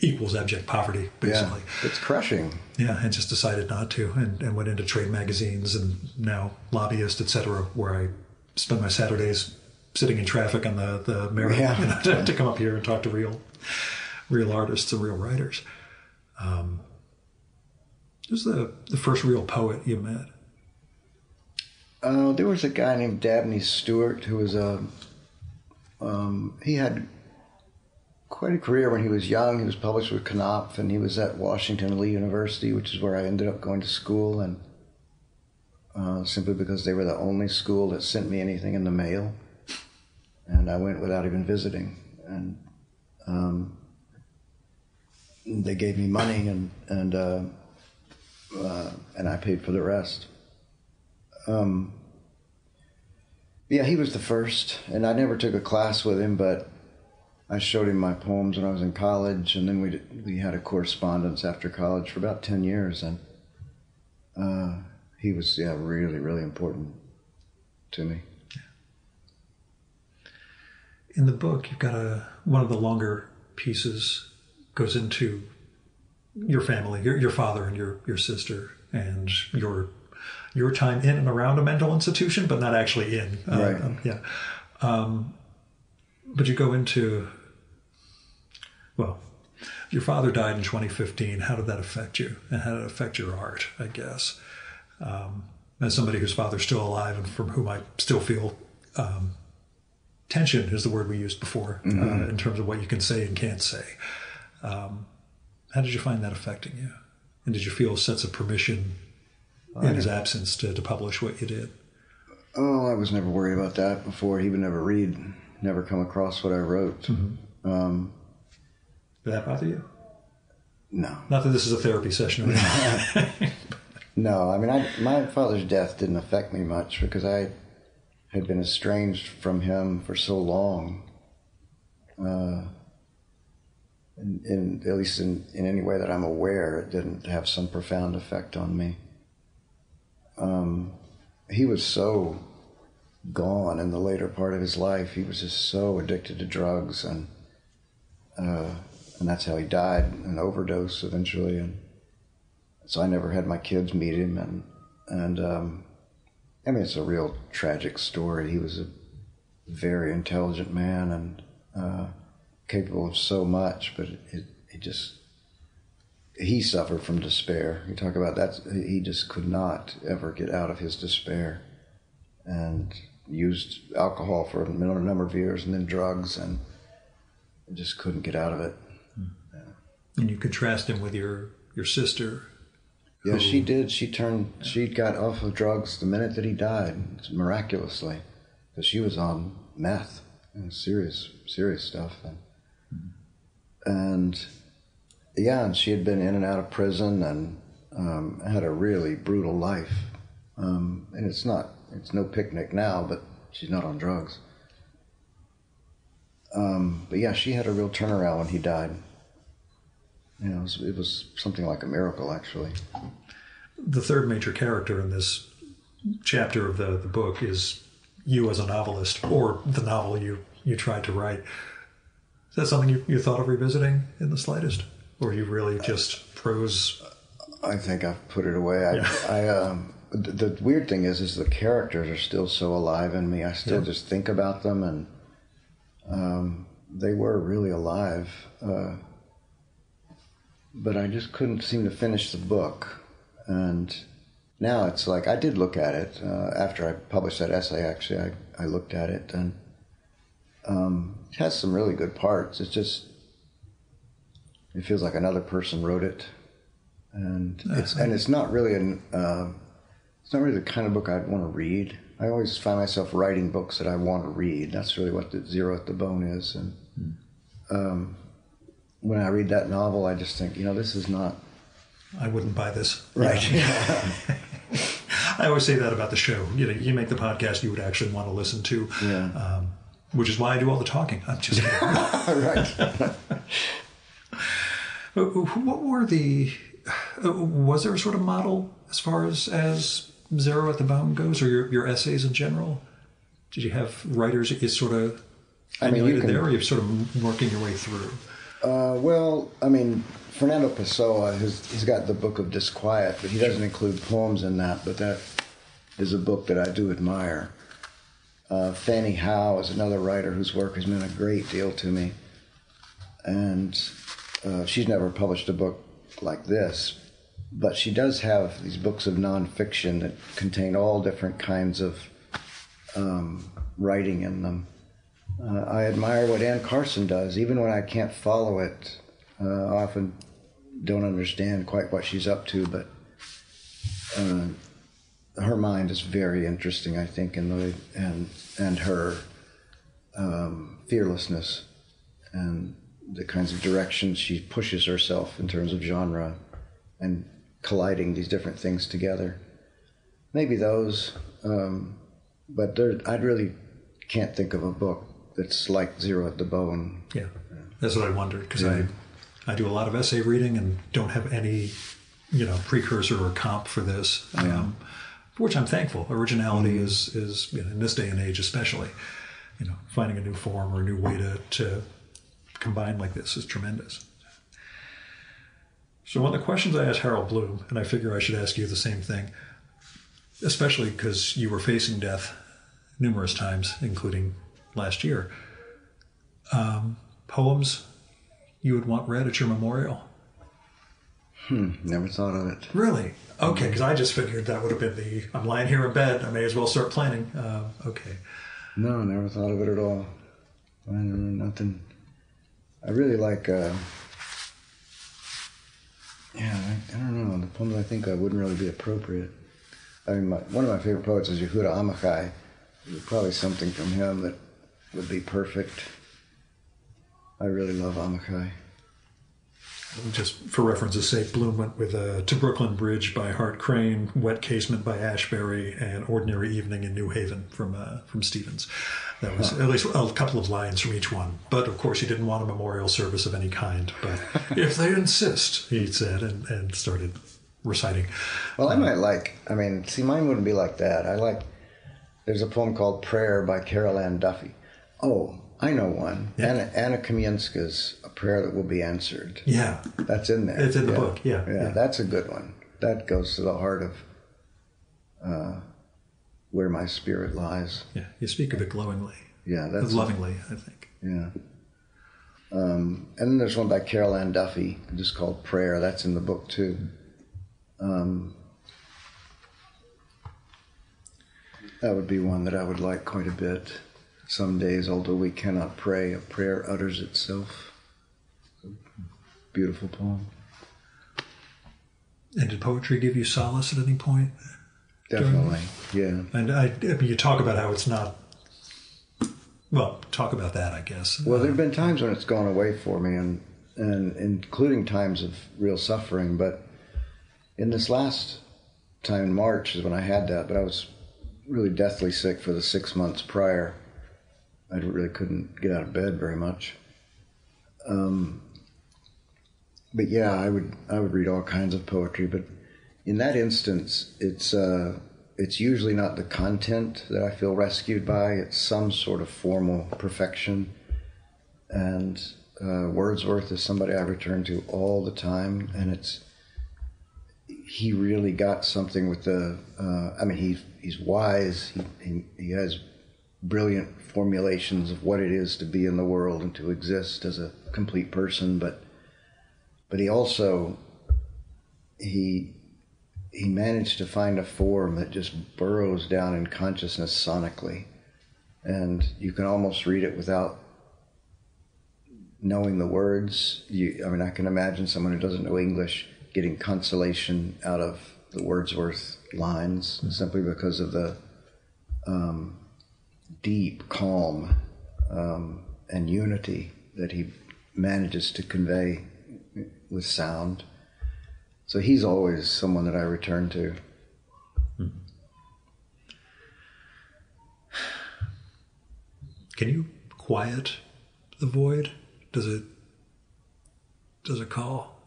equals abject poverty, basically. Yeah, it's crushing. Yeah, and just decided not to and went into trade magazines and now Lobbyist, etc., where I spend my Saturdays sitting in traffic on the Merritt to come up here and talk to real artists and real writers. Who's the first real poet you met? There was a guy named Dabney Stewart who was he had quite a career when he was young. He was published with Knopf, and he was at Washington and Lee University, which is where I ended up going to school, and simply because they were the only school that sent me anything in the mail, and I went without even visiting, and they gave me money, and I paid for the rest. He was the first, and I never took a class with him, but I showed him my poems when I was in college, and then we had a correspondence after college for about 10 years, and he was, yeah, really, really important to me. In the book, you've got one of the longer pieces goes into your family, your father and your sister, and your time in and around a mental institution, but not actually in. Right. But you go into, well, your father died in 2015. How did that affect you? And how did it affect your art, I guess? As somebody whose father's still alive and from whom I still feel tension is the word we used before, mm-hmm. In terms of what you can say and can't say. How did you find that affecting you? And did you feel a sense of permission in his absence to publish what you did? Oh, I was never worried about that before. He would never read, never come across what I wrote. Mm-hmm. Did that bother you? No. Not that this is a therapy session. No, I mean, my father's death didn't affect me much because I had been estranged from him for so long. At least in any way that I'm aware, it didn't have some profound effect on me. He was so gone in the later part of his life. He was just so addicted to drugs, and that's how he died, an overdose eventually. And so I never had my kids meet him, and I mean, it's a real tragic story. He was a very intelligent man and capable of so much, but it just, he suffered from despair. You talk about that, he just could not ever get out of his despair, and used alcohol for a number of years and then drugs, and just couldn't get out of it. And you contrast him with your sister. Yeah, she did. She got off of drugs the minute that he died, miraculously, because she was on meth and serious stuff. And she had been in and out of prison and had a really brutal life. And it's no picnic now, but she's not on drugs. But yeah, she had a real turnaround when he died. You know, it was something like a miracle, actually. The third major character in this chapter of the book is you as a novelist, or the novel you tried to write. Is that something you thought of revisiting in the slightest? Or you really just prose? I think I've put it away. The weird thing is the characters are still so alive in me. I still just think about them, and they were really alive. But I just couldn't seem to finish the book. And now it's like, I did look at it. After I published that essay, actually, I looked at it, and it has some really good parts. It's just, it feels like another person wrote it. It's not really the kind of book I'd want to read. I always find myself writing books that I want to read. That's really what the Zero at the Bone is. And when I read that novel, I just think, this is not... I wouldn't buy this. Right. Yeah. I always say that about the show. You make the podcast you would actually want to listen to, which is why I do all the talking. I'm just kidding. Right. Was there a sort of model as far as Zero at the Bone goes, or your essays in general? Did you have writers is sort of emulated there, or you're sort of working your way through? Fernando Pessoa, he's got the Book of Disquiet, but he doesn't include poems in that, but that is a book that I do admire. Fanny Howe is another writer whose work has meant a great deal to me, and she's never published a book like this, but she does have these books of nonfiction that contain all different kinds of writing in them. I admire what Ann Carson does, even when I can't follow it. I often don't understand quite what she's up to, but her mind is very interesting, I think, and her fearlessness and the kinds of directions she pushes herself in terms of genre and colliding these different things together. Maybe those, but I really can't think of a book that's like Zero at the Bone. Yeah, that's what I wondered, because I do a lot of essay reading and don't have any, precursor or comp for this. Yeah. for which I'm thankful. Originality is in this day and age especially, finding a new form or a new way to combine like this is tremendous. So one of the questions I asked Harold Bloom, and I figure I should ask you the same thing, especially because you were facing death numerous times, including last year. Poems you would want read at your memorial? Never thought of it. Really? Okay, because I just figured that would have been the, I'm lying here in bed, I may as well start planning. Okay. No, never thought of it at all. Nothing. I really like, I don't know, the poems I think wouldn't really be appropriate. I mean, one of my favorite poets is Yehuda Amichai. There's probably something from him that would be perfect. I really love Amichai. Just for reference's sake, Bloom went with To Brooklyn Bridge by Hart Crane, Wet Casement by Ashbery, and Ordinary Evening in New Haven from Stevens. That was at least a couple of lines from each one. But, of course, he didn't want a memorial service of any kind. But if they insist, he said, and started reciting. Well, I might like, mine wouldn't be like that. There's a poem called Prayer by Carol Ann Duffy. Oh, I know one. Yeah. Anna Kamienska's A Prayer That Will Be Answered. Yeah. That's in there. It's in the book, yeah. That's a good one. That goes to the heart of where my spirit lies. Yeah, you speak of it glowingly. Yeah. Lovingly, I think. Yeah. And then there's one by Carol Ann Duffy, just called Prayer. That's in the book, too. That would be one that I would like quite a bit. Some days, although we cannot pray, a prayer utters itself. Beautiful poem. And did poetry give you solace at any point? Definitely, yeah. And you talk about how it's not... Well, talk about that, I guess. Well, there have been times when it's gone away for me, and including times of real suffering, but in this last time in March is when I had that, but I was really deathly sick for the 6 months prior. I really couldn't get out of bed very much. But yeah, I would read all kinds of poetry. But in that instance, it's usually not the content that I feel rescued by. It's some sort of formal perfection. And Wordsworth is somebody I return to all the time. And he really got something with the... he's wise. He has brilliant formulations of what it is to be in the world and to exist as a complete person, but he also he managed to find a form that just burrows down in consciousness sonically, and you can almost read it without knowing the words. I can imagine someone who doesn't know English getting consolation out of the Wordsworth lines simply because of the deep calm and unity that he manages to convey with sound. So he's always someone that I return to. Can you quiet the void? Does it call?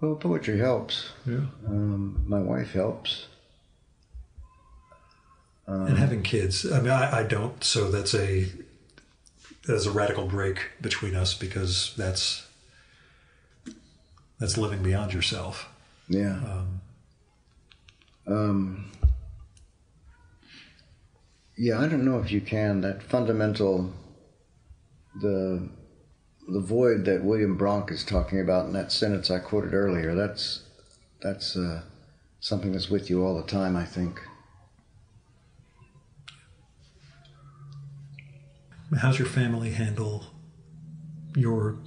Well, poetry helps. Yeah. My wife helps. And having kids, I don't, so that's a radical break between us because that's living beyond yourself. Yeah. Yeah, I don't know if you can, that fundamental, the void that William Bronk is talking about in that sentence I quoted earlier, that's something that's with you all the time, I think. How's your family handle your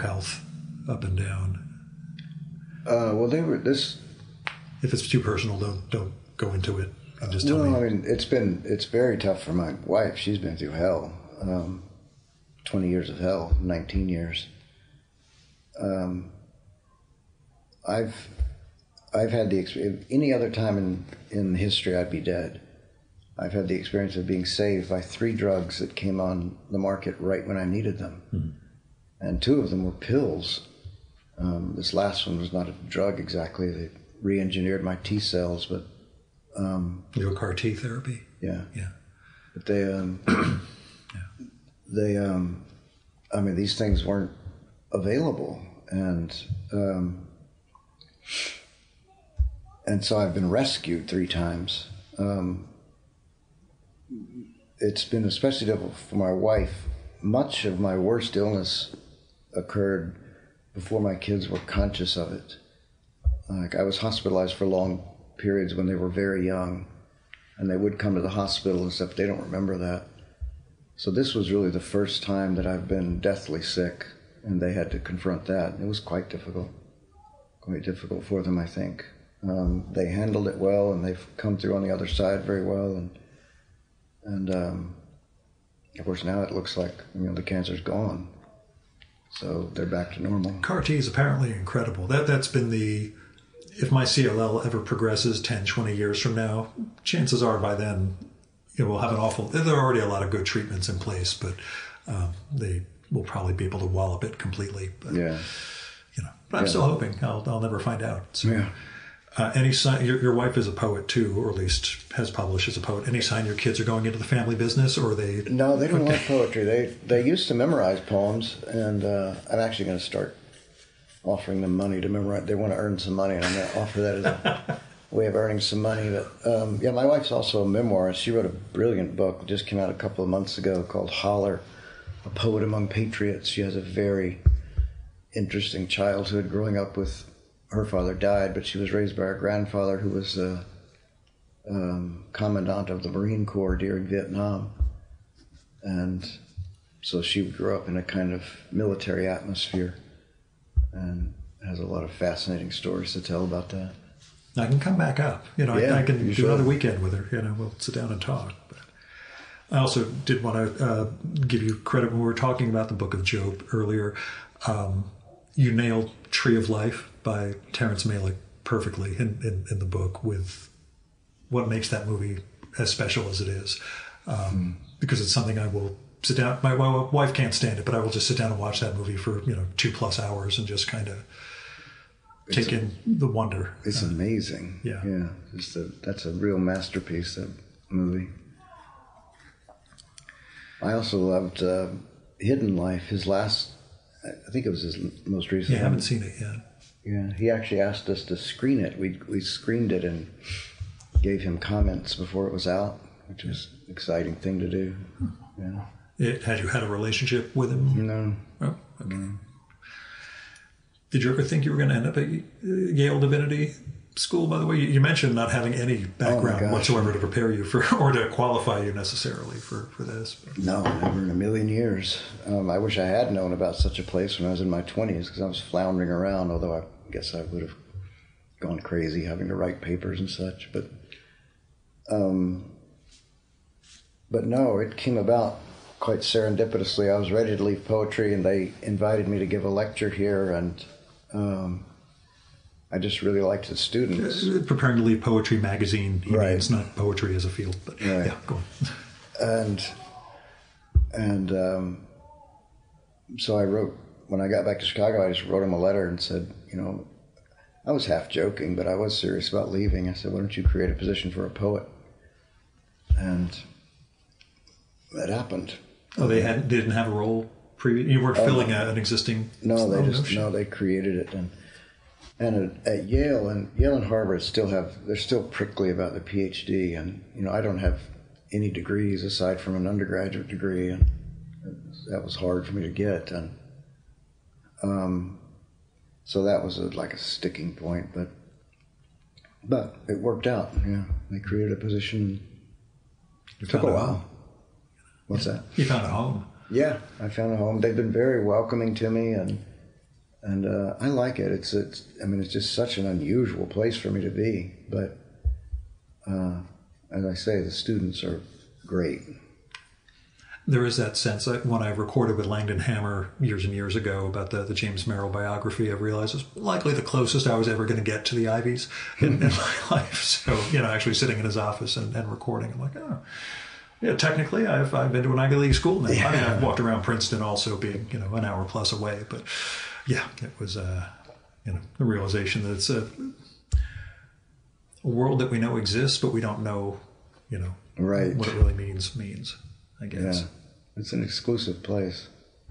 health up and down? Well, they were this. If it's too personal, don't go into it. Just tell me. It's very tough for my wife. She's been through hell, 20 years of hell, 19 years. I've had the experience. Any other time in history, I'd be dead. I've had the experience of being saved by 3 drugs that came on the market right when I needed them. And 2 of them were pills. This last one was not a drug exactly. They re-engineered my T cells, but Your CAR-T therapy. Yeah. Yeah. But they, yeah. They, I mean, these things weren't available, and so I've been rescued 3 times. It's been especially difficult for my wife. Much of my worst illness occurred before my kids were conscious of it. Like, I was hospitalized for long periods when they were very young, and they would come to the hospital and stuff. They don't remember that. So this was really the first time that I've been deathly sick, and they had to confront that. It was quite difficult for them, I think. They handled it well, and they've come through on the other side very well. And of course, now it looks like, you know, the cancer's gone, so they're back to normal. CAR-T is apparently incredible. That's been the, if my CLL ever progresses 10, 20 years from now, chances are by then, you know, we'll have an awful, there are already a lot of good treatments in place, but they will probably be able to wallop it completely. But, yeah. You know, but I'm still hoping. I'll never find out. So. Yeah. Any sign your wife is a poet too, or at least has published as a poet. Any sign your kids are going into the family business, or are they? No, they don't like poetry. They used to memorize poems, and I'm actually going to start offering them money to memorize. They want to earn some money, and I'm going to offer that as a way of earning some money. But yeah, my wife's also a memoirist. She wrote a brilliant book that just came out a couple of months ago called "Holler: A Poet Among Patriots." She has a very interesting childhood growing up with. Her father died, but she was raised by her grandfather, who was the commandant of the Marine Corps during Vietnam. And so she grew up in a kind of military atmosphere and has a lot of fascinating stories to tell about that. I can come back up. You know, yeah, I can do another weekend with her. You know, we'll sit down and talk. But I also did want to give you credit when we were talking about the Book of Job earlier. You nailed Tree of Life by Terrence Malick perfectly in the book, with what makes that movie as special as it is. Because it's something I will sit down, my wife can't stand it, but I will just sit down and watch that movie for, you know, 2+ hours and just kind of take in the wonder. It's amazing. Yeah. Yeah. That's a real masterpiece, that movie. I also loved Hidden Life, his last, I think it was his most recent. Yeah, I haven't seen it yet. Yeah, he actually asked us to screen it. We screened it and gave him comments before it was out, which was an exciting thing to do. Yeah. Had you had a relationship with him? No. Oh, okay. No. Did you ever think you were going to end up at Yale Divinity School, by the way? You mentioned not having any background whatsoever to prepare you for, or to qualify you necessarily for this. No, never in a million years. I wish I had known about such a place when I was in my 20s, because I was floundering around, although I guess I would have gone crazy having to write papers and such. But no, it came about quite serendipitously. I was ready to leave poetry, and they invited me to give a lecture here, and... I just really liked the students. Preparing to leave Poetry Magazine. He means not poetry as a field, but yeah, go on. And so I wrote, when I got back to Chicago, I just wrote him a letter and said, you know, I was half joking, but I was serious about leaving. I said, why don't you create a position for a poet? And that happened. Oh, they didn't have a role previously? You weren't filling an existing... No, they created it then. And at Yale, and Yale and Harvard they're still prickly about the PhD, and, you know, I don't have any degrees aside from an undergraduate degree, and that was hard for me to get, and so that was like a sticking point, but it worked out. Yeah, they created a position. It took a while. What's that? You found a home. Yeah, I found a home. They've been very welcoming to me, and I like it. It's just such an unusual place for me to be. But as I say, the students are great. There is that sense. When I recorded with Langdon Hammer years and years ago about the James Merrill biography, I realized it was likely the closest I was ever going to get to the Ivies in my life. So, you know, actually sitting in his office and recording, I'm like, oh. Yeah, technically, I've been to an Ivy League school now. Yeah. I mean, I've walked around Princeton, also being, you know, an hour plus away. But yeah, it was, you know, the realization that it's a world that we know exists, but we don't know, you know, right, what it really means, I guess. Yeah. It's an exclusive place.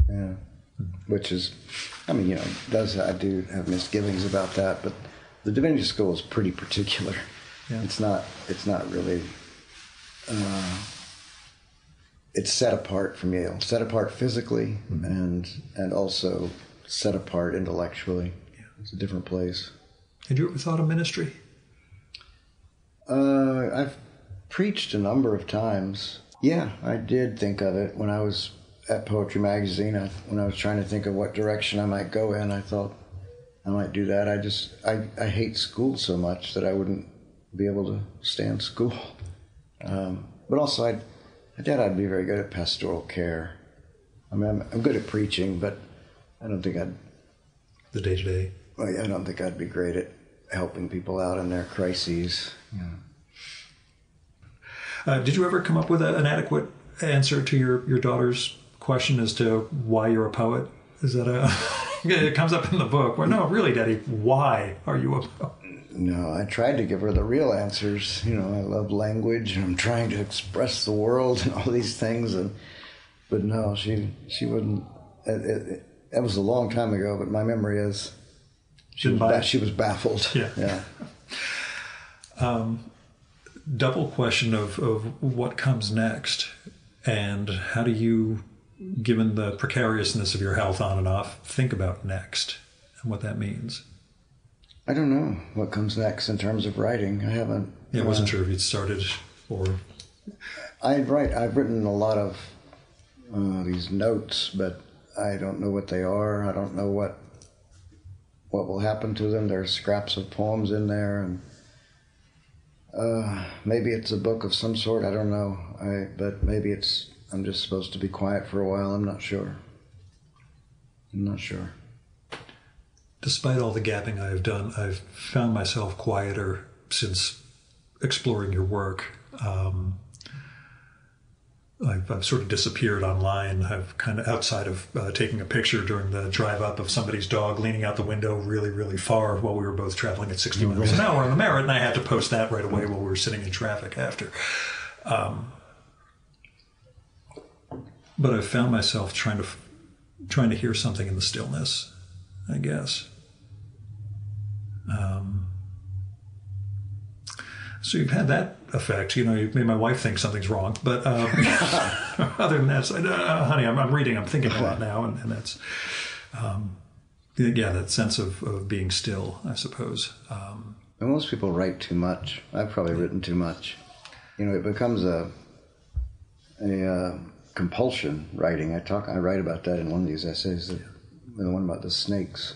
Yeah. Mm-hmm. Which is, I mean, you know, I do have misgivings about that, but the Divinity School is pretty particular. Yeah. It's not really, it's set apart from Yale, set apart physically, mm-hmm. and also set apart intellectually. Yeah. It's a different place. Had you ever thought of ministry? I've preached a number of times. Yeah, I did think of it when I was at Poetry Magazine. When I was trying to think of what direction I might go in, I thought I might do that. I hate school so much that I wouldn't be able to stand school. But also, I doubt I'd be very good at pastoral care. I mean, I'm good at preaching, but I don't think I'd... The day-to-day? I don't think I'd be great at helping people out in their crises. Yeah. Did you ever come up with an adequate answer to your daughter's question as to why you're a poet? Is that a... It comes up in the book. Well, no, really, Daddy, why are you a poet? No, I tried to give her the real answers. You know, I love language, and I'm trying to express the world and all these things. But no, she wouldn't. That was a long time ago, but my memory is she was baffled. Yeah. Yeah. Double question of what comes next, and how do you, given the precariousness of your health on and off, think about next and what that means? I don't know what comes next in terms of writing. I haven't... Yeah, I wasn't sure if you'd started or... I've written a lot of these notes, but I don't know what they are. I don't know what will happen to them. There are scraps of poems in there, and maybe it's a book of some sort. I don't know. But maybe it's... I'm just supposed to be quiet for a while. I'm not sure. Despite all the gapping I have done, I've found myself quieter since exploring your work. I've sort of disappeared online. I've kind of, outside of taking a picture during the drive up of somebody's dog leaning out the window really, really far while we were both traveling at 60 miles an hour on the Merritt, and I had to post that right away while we were sitting in traffic after. But I've found myself trying to hear something in the stillness, I guess. So you've had that effect. You know, you've made my wife think something's wrong. But other than that, honey, I'm reading. I'm thinking a lot now. And that's, yeah, that sense of being still, I suppose. Most people write too much. I've probably written too much. You know, it becomes a compulsion writing. I write about that in one of these essays, the one about the snakes.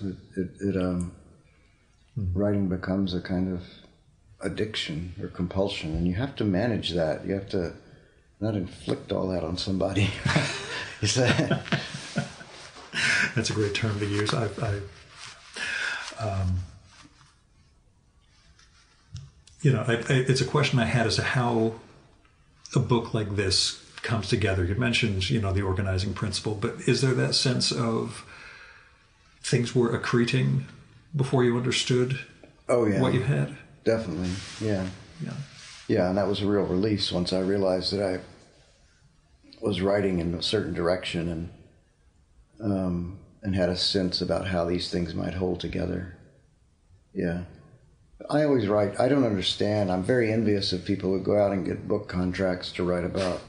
Writing becomes a kind of addiction or compulsion, and you have to manage that. You have to not inflict all that on somebody. That's a great term to use. I it's a question I had as to how a book like this comes together. You mentioned, you know, the organizing principle, but is there that sense of things were accreting before you understood what you had? Definitely, yeah. Yeah. Yeah, and that was a real release once I realized that I was writing in a certain direction and had a sense about how these things might hold together. Yeah. I always write. I don't understand. I'm very envious of people who go out and get book contracts to write about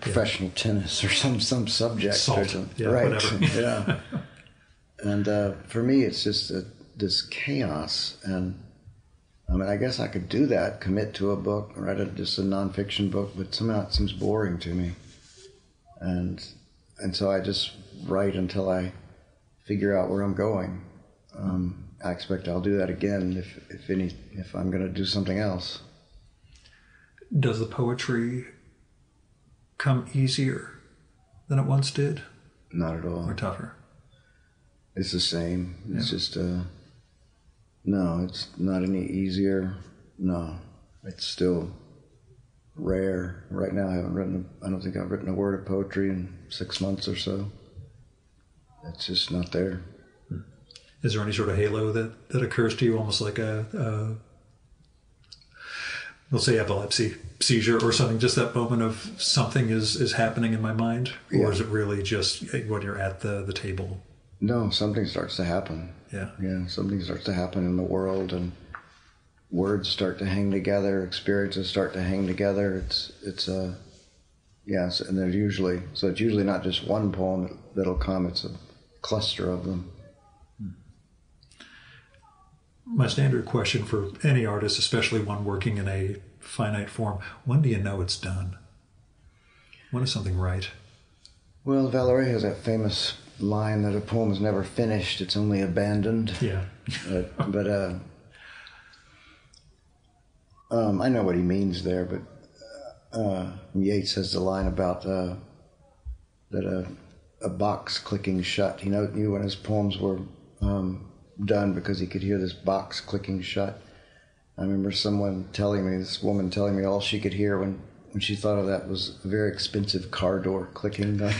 professional tennis or some subject. Or something. Yeah, right. Yeah. And for me, it's just this chaos. And I mean, I guess I could do that, commit to a book, write just a nonfiction book, but somehow it seems boring to me. And so I just write until I figure out where I'm going. I expect I'll do that again if I'm going to do something else. Does the poetry come easier than it once did? Not at all. Or tougher? It's the same. Yeah. It's just, no, it's not any easier. No, it's still rare. Right now I don't think I've written a word of poetry in 6 months or so. It's just not there. Is there any sort of halo that occurs to you, almost like a we'll say epilepsy seizure or something, just that moment of something is happening in my mind? Yeah. Or is it really just when you're at the table? No, something starts to happen. Yeah. Yeah, something starts to happen in the world, and words start to hang together, experiences start to hang together. Yes, and there's usually, so it's usually not just one poem that'll come, it's a cluster of them. My standard question for any artist, especially one working in a finite form, when do you know it's done? When is something right? Well, Valerie has that famous line that a poem is never finished, it's only abandoned. Yeah. I know what he means there, but Yeats has the line about that a box clicking shut. He knew when his poems were done because he could hear this box clicking shut. I remember this woman telling me all she could hear when she thought of that was a very expensive car door clicking. But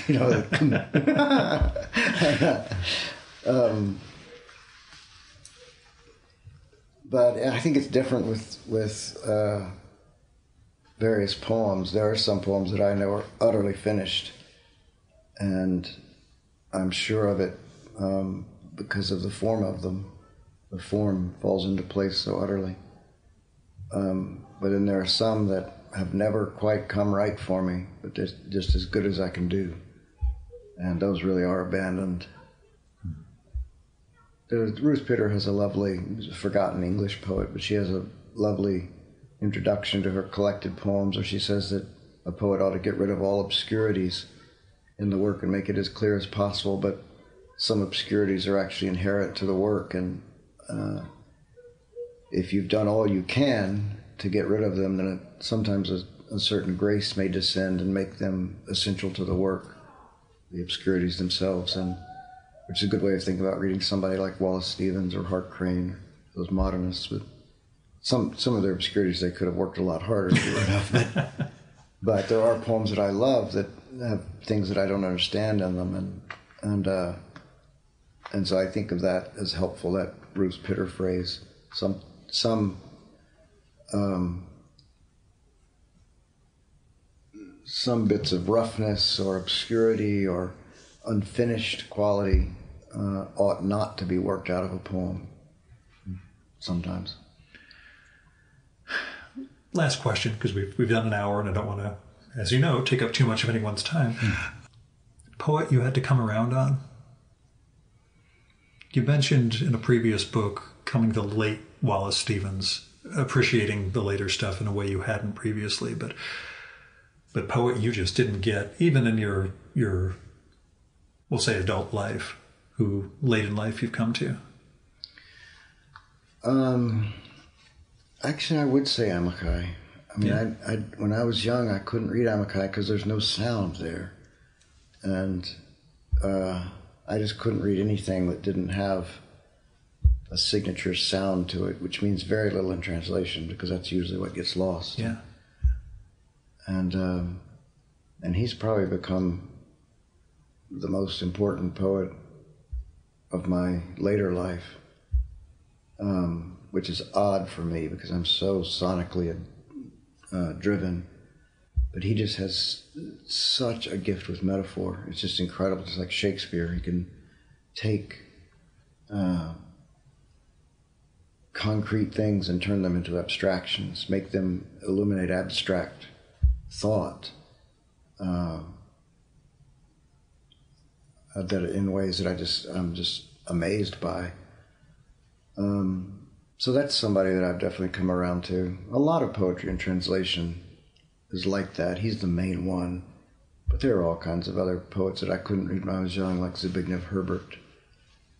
I think it's different with various poems. There are some poems that I know are utterly finished, and I'm sure of it because of the form of them. The form falls into place so utterly. But then there are some that have never quite come right for me, but just as good as I can do. And those really are abandoned. Ruth Pitter has a forgotten English poet, but she has a lovely introduction to her collected poems where she says that a poet ought to get rid of all obscurities in the work and make it as clear as possible, but some obscurities are actually inherent to the work, and if you've done all you can to get rid of them, then sometimes a certain grace may descend and make them essential to the work, the obscurities themselves, and which is a good way of thinking about reading somebody like Wallace Stevens or Hart Crane, those modernists. But some of their obscurities they could have worked a lot harder to. But there are poems that I love that have things that I don't understand in them, and so I think of that as helpful. That Ruth Pitter phrase, some bits of roughness or obscurity or unfinished quality ought not to be worked out of a poem sometimes. Last question, because we've done an hour and I don't want to, as you know, take up too much of anyone's time. Poet you had to come around on? You mentioned in a previous book coming to late Wallace Stevens, appreciating the later stuff in a way you hadn't previously, but poet you just didn't get, even in your we'll say adult life, who late in life you've come to? Actually, I would say Amichai. I mean, yeah. I when I was young, I couldn't read Amichai because there's no sound there. And I just couldn't read anything that didn't have a signature sound to it, which means very little in translation because that's usually what gets lost. Yeah. And he's probably become the most important poet of my later life, which is odd for me because I'm so sonically driven. But he just has such a gift with metaphor. It's just incredible. It's like Shakespeare. He can take concrete things and turn them into abstractions, make them illuminate abstract thought, that in ways that I'm just amazed by. So that's somebody that I've definitely come around to. A lot of poetry in translation is like that. He's the main one, but there are all kinds of other poets that I couldn't read when I was young, like Zbigniew Herbert,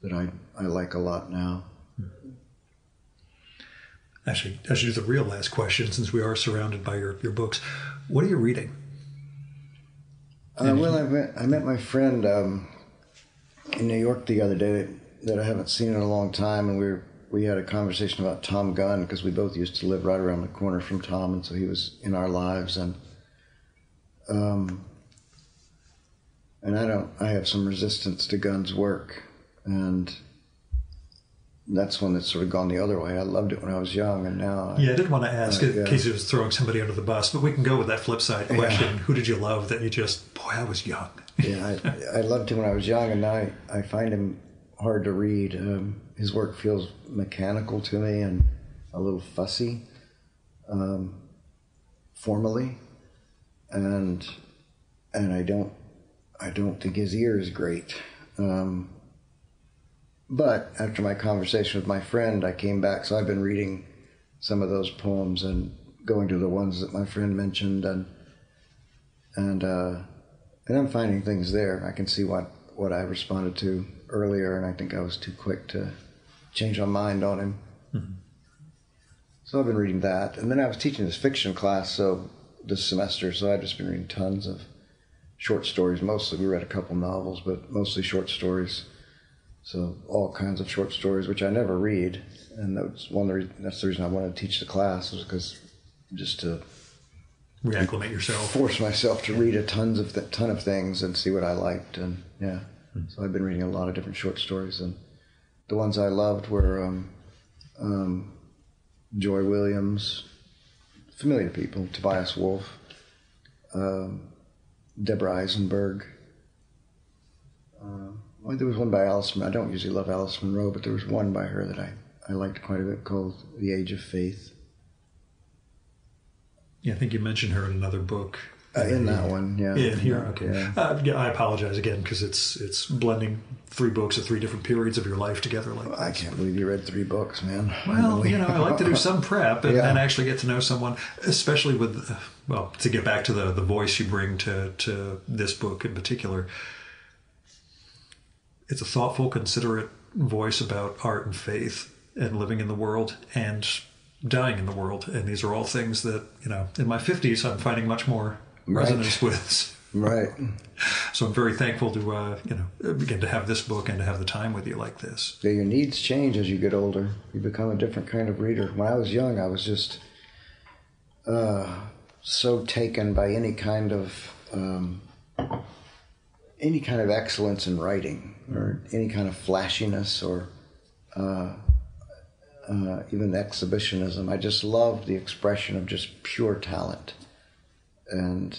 that I like a lot now. Actually, I should do the real last question, since we are surrounded by your books. What are you reading? I met my friend in New York the other day that I haven't seen in a long time, and we had a conversation about Tom Gunn because we both used to live right around the corner from Tom, and so he was in our lives, and I have some resistance to Gunn's work, and that's one that's sort of gone the other way. I loved it when I was young, and now... Yeah, I didn't want to ask in case it was throwing somebody under the bus, but we can go with that flip side question. Who did you love that you just, boy, I was young. Yeah, I loved him when I was young, and now I find him hard to read. His work feels mechanical to me and a little fussy, formally, and I don't think his ear is great. But after my conversation with my friend, I came back, so I've been reading some of those poems and going to the ones that my friend mentioned, and I'm finding things there. I can see what I responded to earlier, and I think I was too quick to change my mind on him. Mm-hmm. So I've been reading that, and then I was teaching this fiction class this semester, so I've just been reading tons of short stories mostly. We read a couple novels, but mostly short stories. So all kinds of short stories, which I never read, and that's the reason I wanted to teach the class, was because just to reacclimate yourself, force myself to read a ton of things and see what I liked, and so I've been reading a lot of different short stories, and the ones I loved were Joy Williams, familiar to people, Tobias Wolff, Deborah Eisenberg. There was one by Alice. I don't usually love Alice Munro, but there was one by her that I liked quite a bit called The Age of Faith. Yeah, I think you mentioned her in another book. In that one, yeah. In here, okay. Yeah. I apologize again, because it's blending three books at three different periods of your life together. Like I can't believe you read three books, man. Well, I like to do some prep and actually get to know someone, especially with, to get back to the voice you bring to this book in particular. It's a thoughtful, considerate voice about art and faith and living in the world and dying in the world. And these are all things that, in my 50s, I'm finding much more resonance with. Right. So I'm very thankful to, begin to have this book and to have the time with you like this. Yeah, your needs change as you get older. You become a different kind of reader. When I was young, I was just so taken by any kind of excellence in writing, or any kind of flashiness, or even exhibitionism. I just loved the expression of just pure talent, and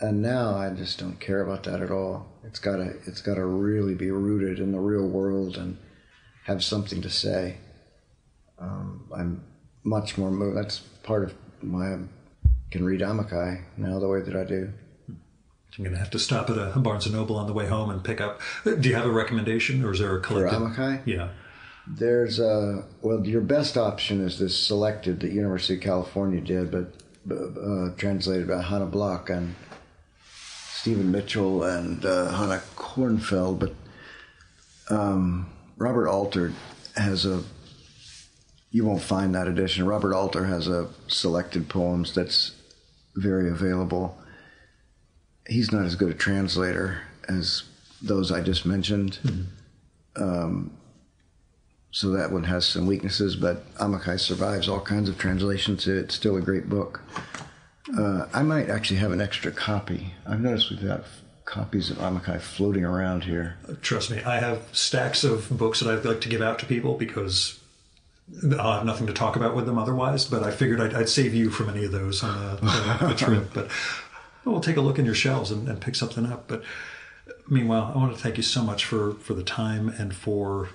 now I just don't care about that at all. It's gotta really be rooted in the real world and have something to say. I'm much more moved. That's part of why I can read Amichai now the way that I do. I'm going to have to stop at a Barnes & Noble on the way home and pick up. Do you have a recommendation, or is there a collected? For Amichai? Yeah. Your best option is this Selected that University of California did, but translated by Hannah Block and Stephen Mitchell and Hannah Kornfeld. But Robert Alter has you won't find that edition. Robert Alter has a Selected Poems that's very available. He's not as good a translator as those I just mentioned. Mm-hmm. So that one has some weaknesses, but Amichai survives all kinds of translations. It's still a great book. I might actually have an extra copy. I've noticed we've got copies of Amichai floating around here. Trust me, I have stacks of books that I'd like to give out to people because I'll have nothing to talk about with them otherwise, but I figured I'd save you from any of those on the trip. But... we'll take a look in your shelves and pick something up. But meanwhile, I want to thank you so much for the time and for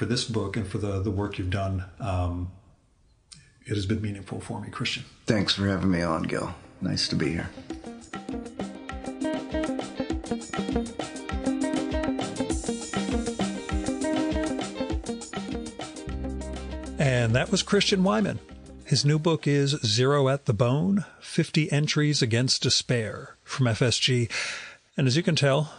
this book and for the work you've done. It has been meaningful for me, Christian. Thanks for having me on, Gil. Nice to be here. And that was Christian Wiman. His new book is Zero at the Bone, 50 Entries Against Despair from FSG. And as you can tell,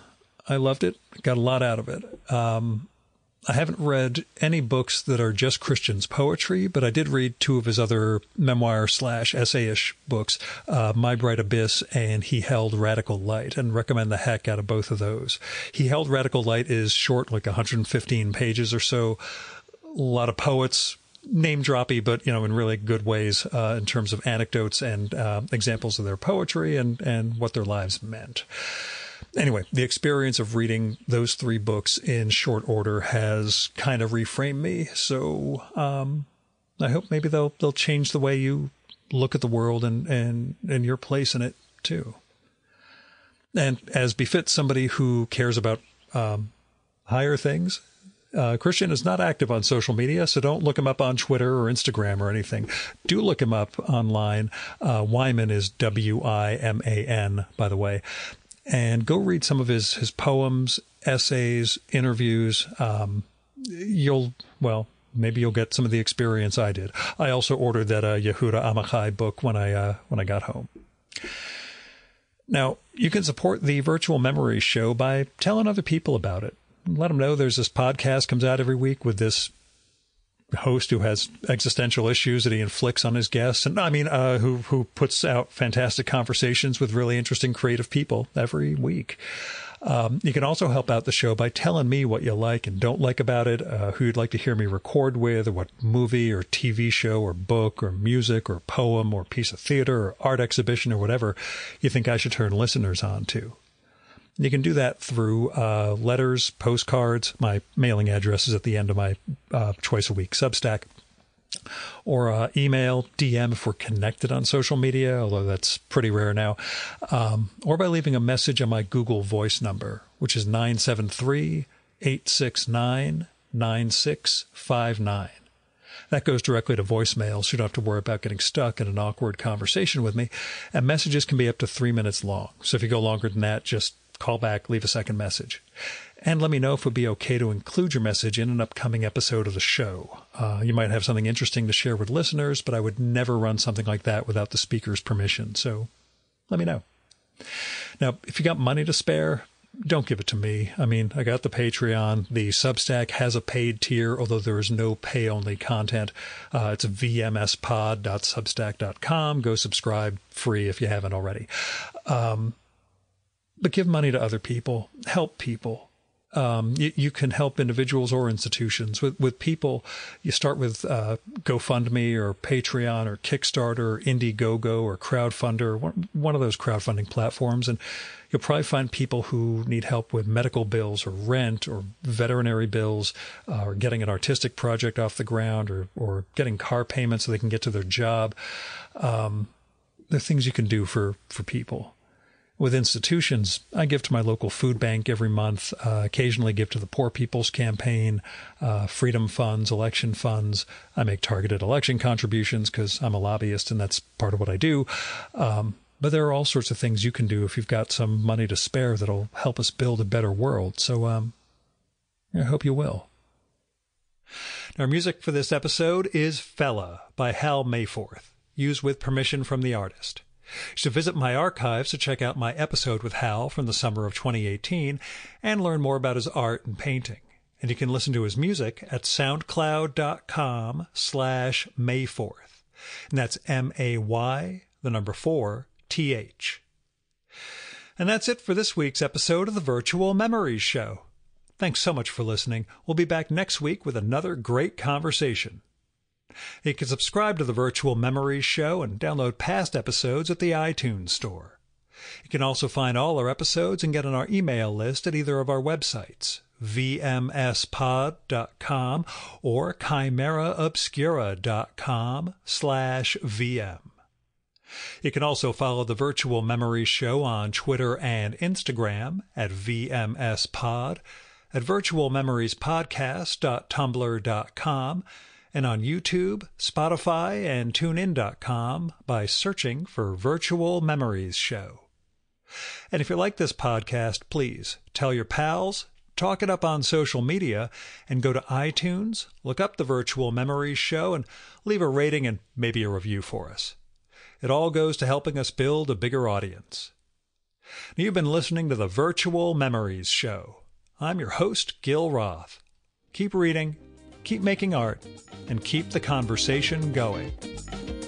I loved it. Got a lot out of it. I haven't read any books that are just Christian's poetry, but I did read two of his other memoir/essay-ish books, My Bright Abyss and He Held Radical Light, and recommend the heck out of both of those. He Held Radical Light is short, like 115 pages or so. A lot of poets, name-droppy, but, in really good ways in terms of anecdotes and examples of their poetry and what their lives meant. Anyway, the experience of reading those three books in short order has kind of reframed me. So I hope maybe they'll change the way you look at the world and your place in it too. And as befits somebody who cares about higher things, Christian is not active on social media, so don't look him up on Twitter or Instagram or anything. Do look him up online. Wiman is W-I-M-A-N, by the way. And go read some of his poems, essays, interviews. Maybe you'll get some of the experience I did. I also ordered that Yehuda Amichai book when I got home. Now, you can support the Virtual Memories Show by telling other people about it. Let them know there's this podcast comes out every week with this host who has existential issues that he inflicts on his guests. And who puts out fantastic conversations with really interesting creative people every week. You can also help out the show by telling me what you like and don't like about it, who you'd like to hear me record with, or what movie or TV show or book or music or poem or piece of theater or art exhibition or whatever you think I should turn listeners on to. You can do that through letters, postcards. My mailing address is at the end of my twice-a-week Substack. Or email, DM if we're connected on social media, although that's pretty rare now. Or by leaving a message on my Google Voice number, which is 973-869-9659. That goes directly to voicemail, so you don't have to worry about getting stuck in an awkward conversation with me. And messages can be up to 3 minutes long. So if you go longer than that, just call back, leave a second message. And let me know if it would be okay to include your message in an upcoming episode of the show. You might have something interesting to share with listeners, but I would never run something like that without the speaker's permission. So let me know. Now, if you got money to spare, don't give it to me. I got the Patreon. The Substack has a paid tier, although there is no pay-only content. It's vmspod.substack.com. Go subscribe free if you haven't already. But give money to other people. Help people. You can help individuals or institutions. With people, you start with GoFundMe or Patreon or Kickstarter or Indiegogo or Crowdfunder, one of those crowdfunding platforms, and you'll probably find people who need help with medical bills or rent or veterinary bills or getting an artistic project off the ground or getting car payments so they can get to their job. There are things you can do for people. With institutions, I give to my local food bank every month, occasionally give to the Poor People's Campaign, freedom funds, election funds. I make targeted election contributions because I'm a lobbyist and that's part of what I do. But there are all sorts of things you can do if you've got some money to spare that'll help us build a better world. So I hope you will. Our music for this episode is Fella by Hal Mayforth, used with permission from the artist. You should visit my archives to check out my episode with Hal from the summer of 2018 and learn more about his art and painting. And you can listen to his music at soundcloud.com/Mayforth. And that's MAY4TH. And that's it for this week's episode of the Virtual Memories Show. Thanks so much for listening. We'll be back next week with another great conversation. You can subscribe to the Virtual Memories Show and download past episodes at the iTunes Store. You can also find all our episodes and get on our email list at either of our websites, vmspod.com or chimeraobscura.com/vm. You can also follow the Virtual Memories Show on Twitter and Instagram at vmspod, at virtualmemoriespodcast.tumblr.com, and on YouTube, Spotify, and TuneIn.com by searching for Virtual Memories Show. And if you like this podcast, please tell your pals, talk it up on social media, and go to iTunes, look up the Virtual Memories Show, and leave a rating and maybe a review for us. It all goes to helping us build a bigger audience. Now, you've been listening to the Virtual Memories Show. I'm your host, Gil Roth. Keep reading, keep making art, and keep the conversation going.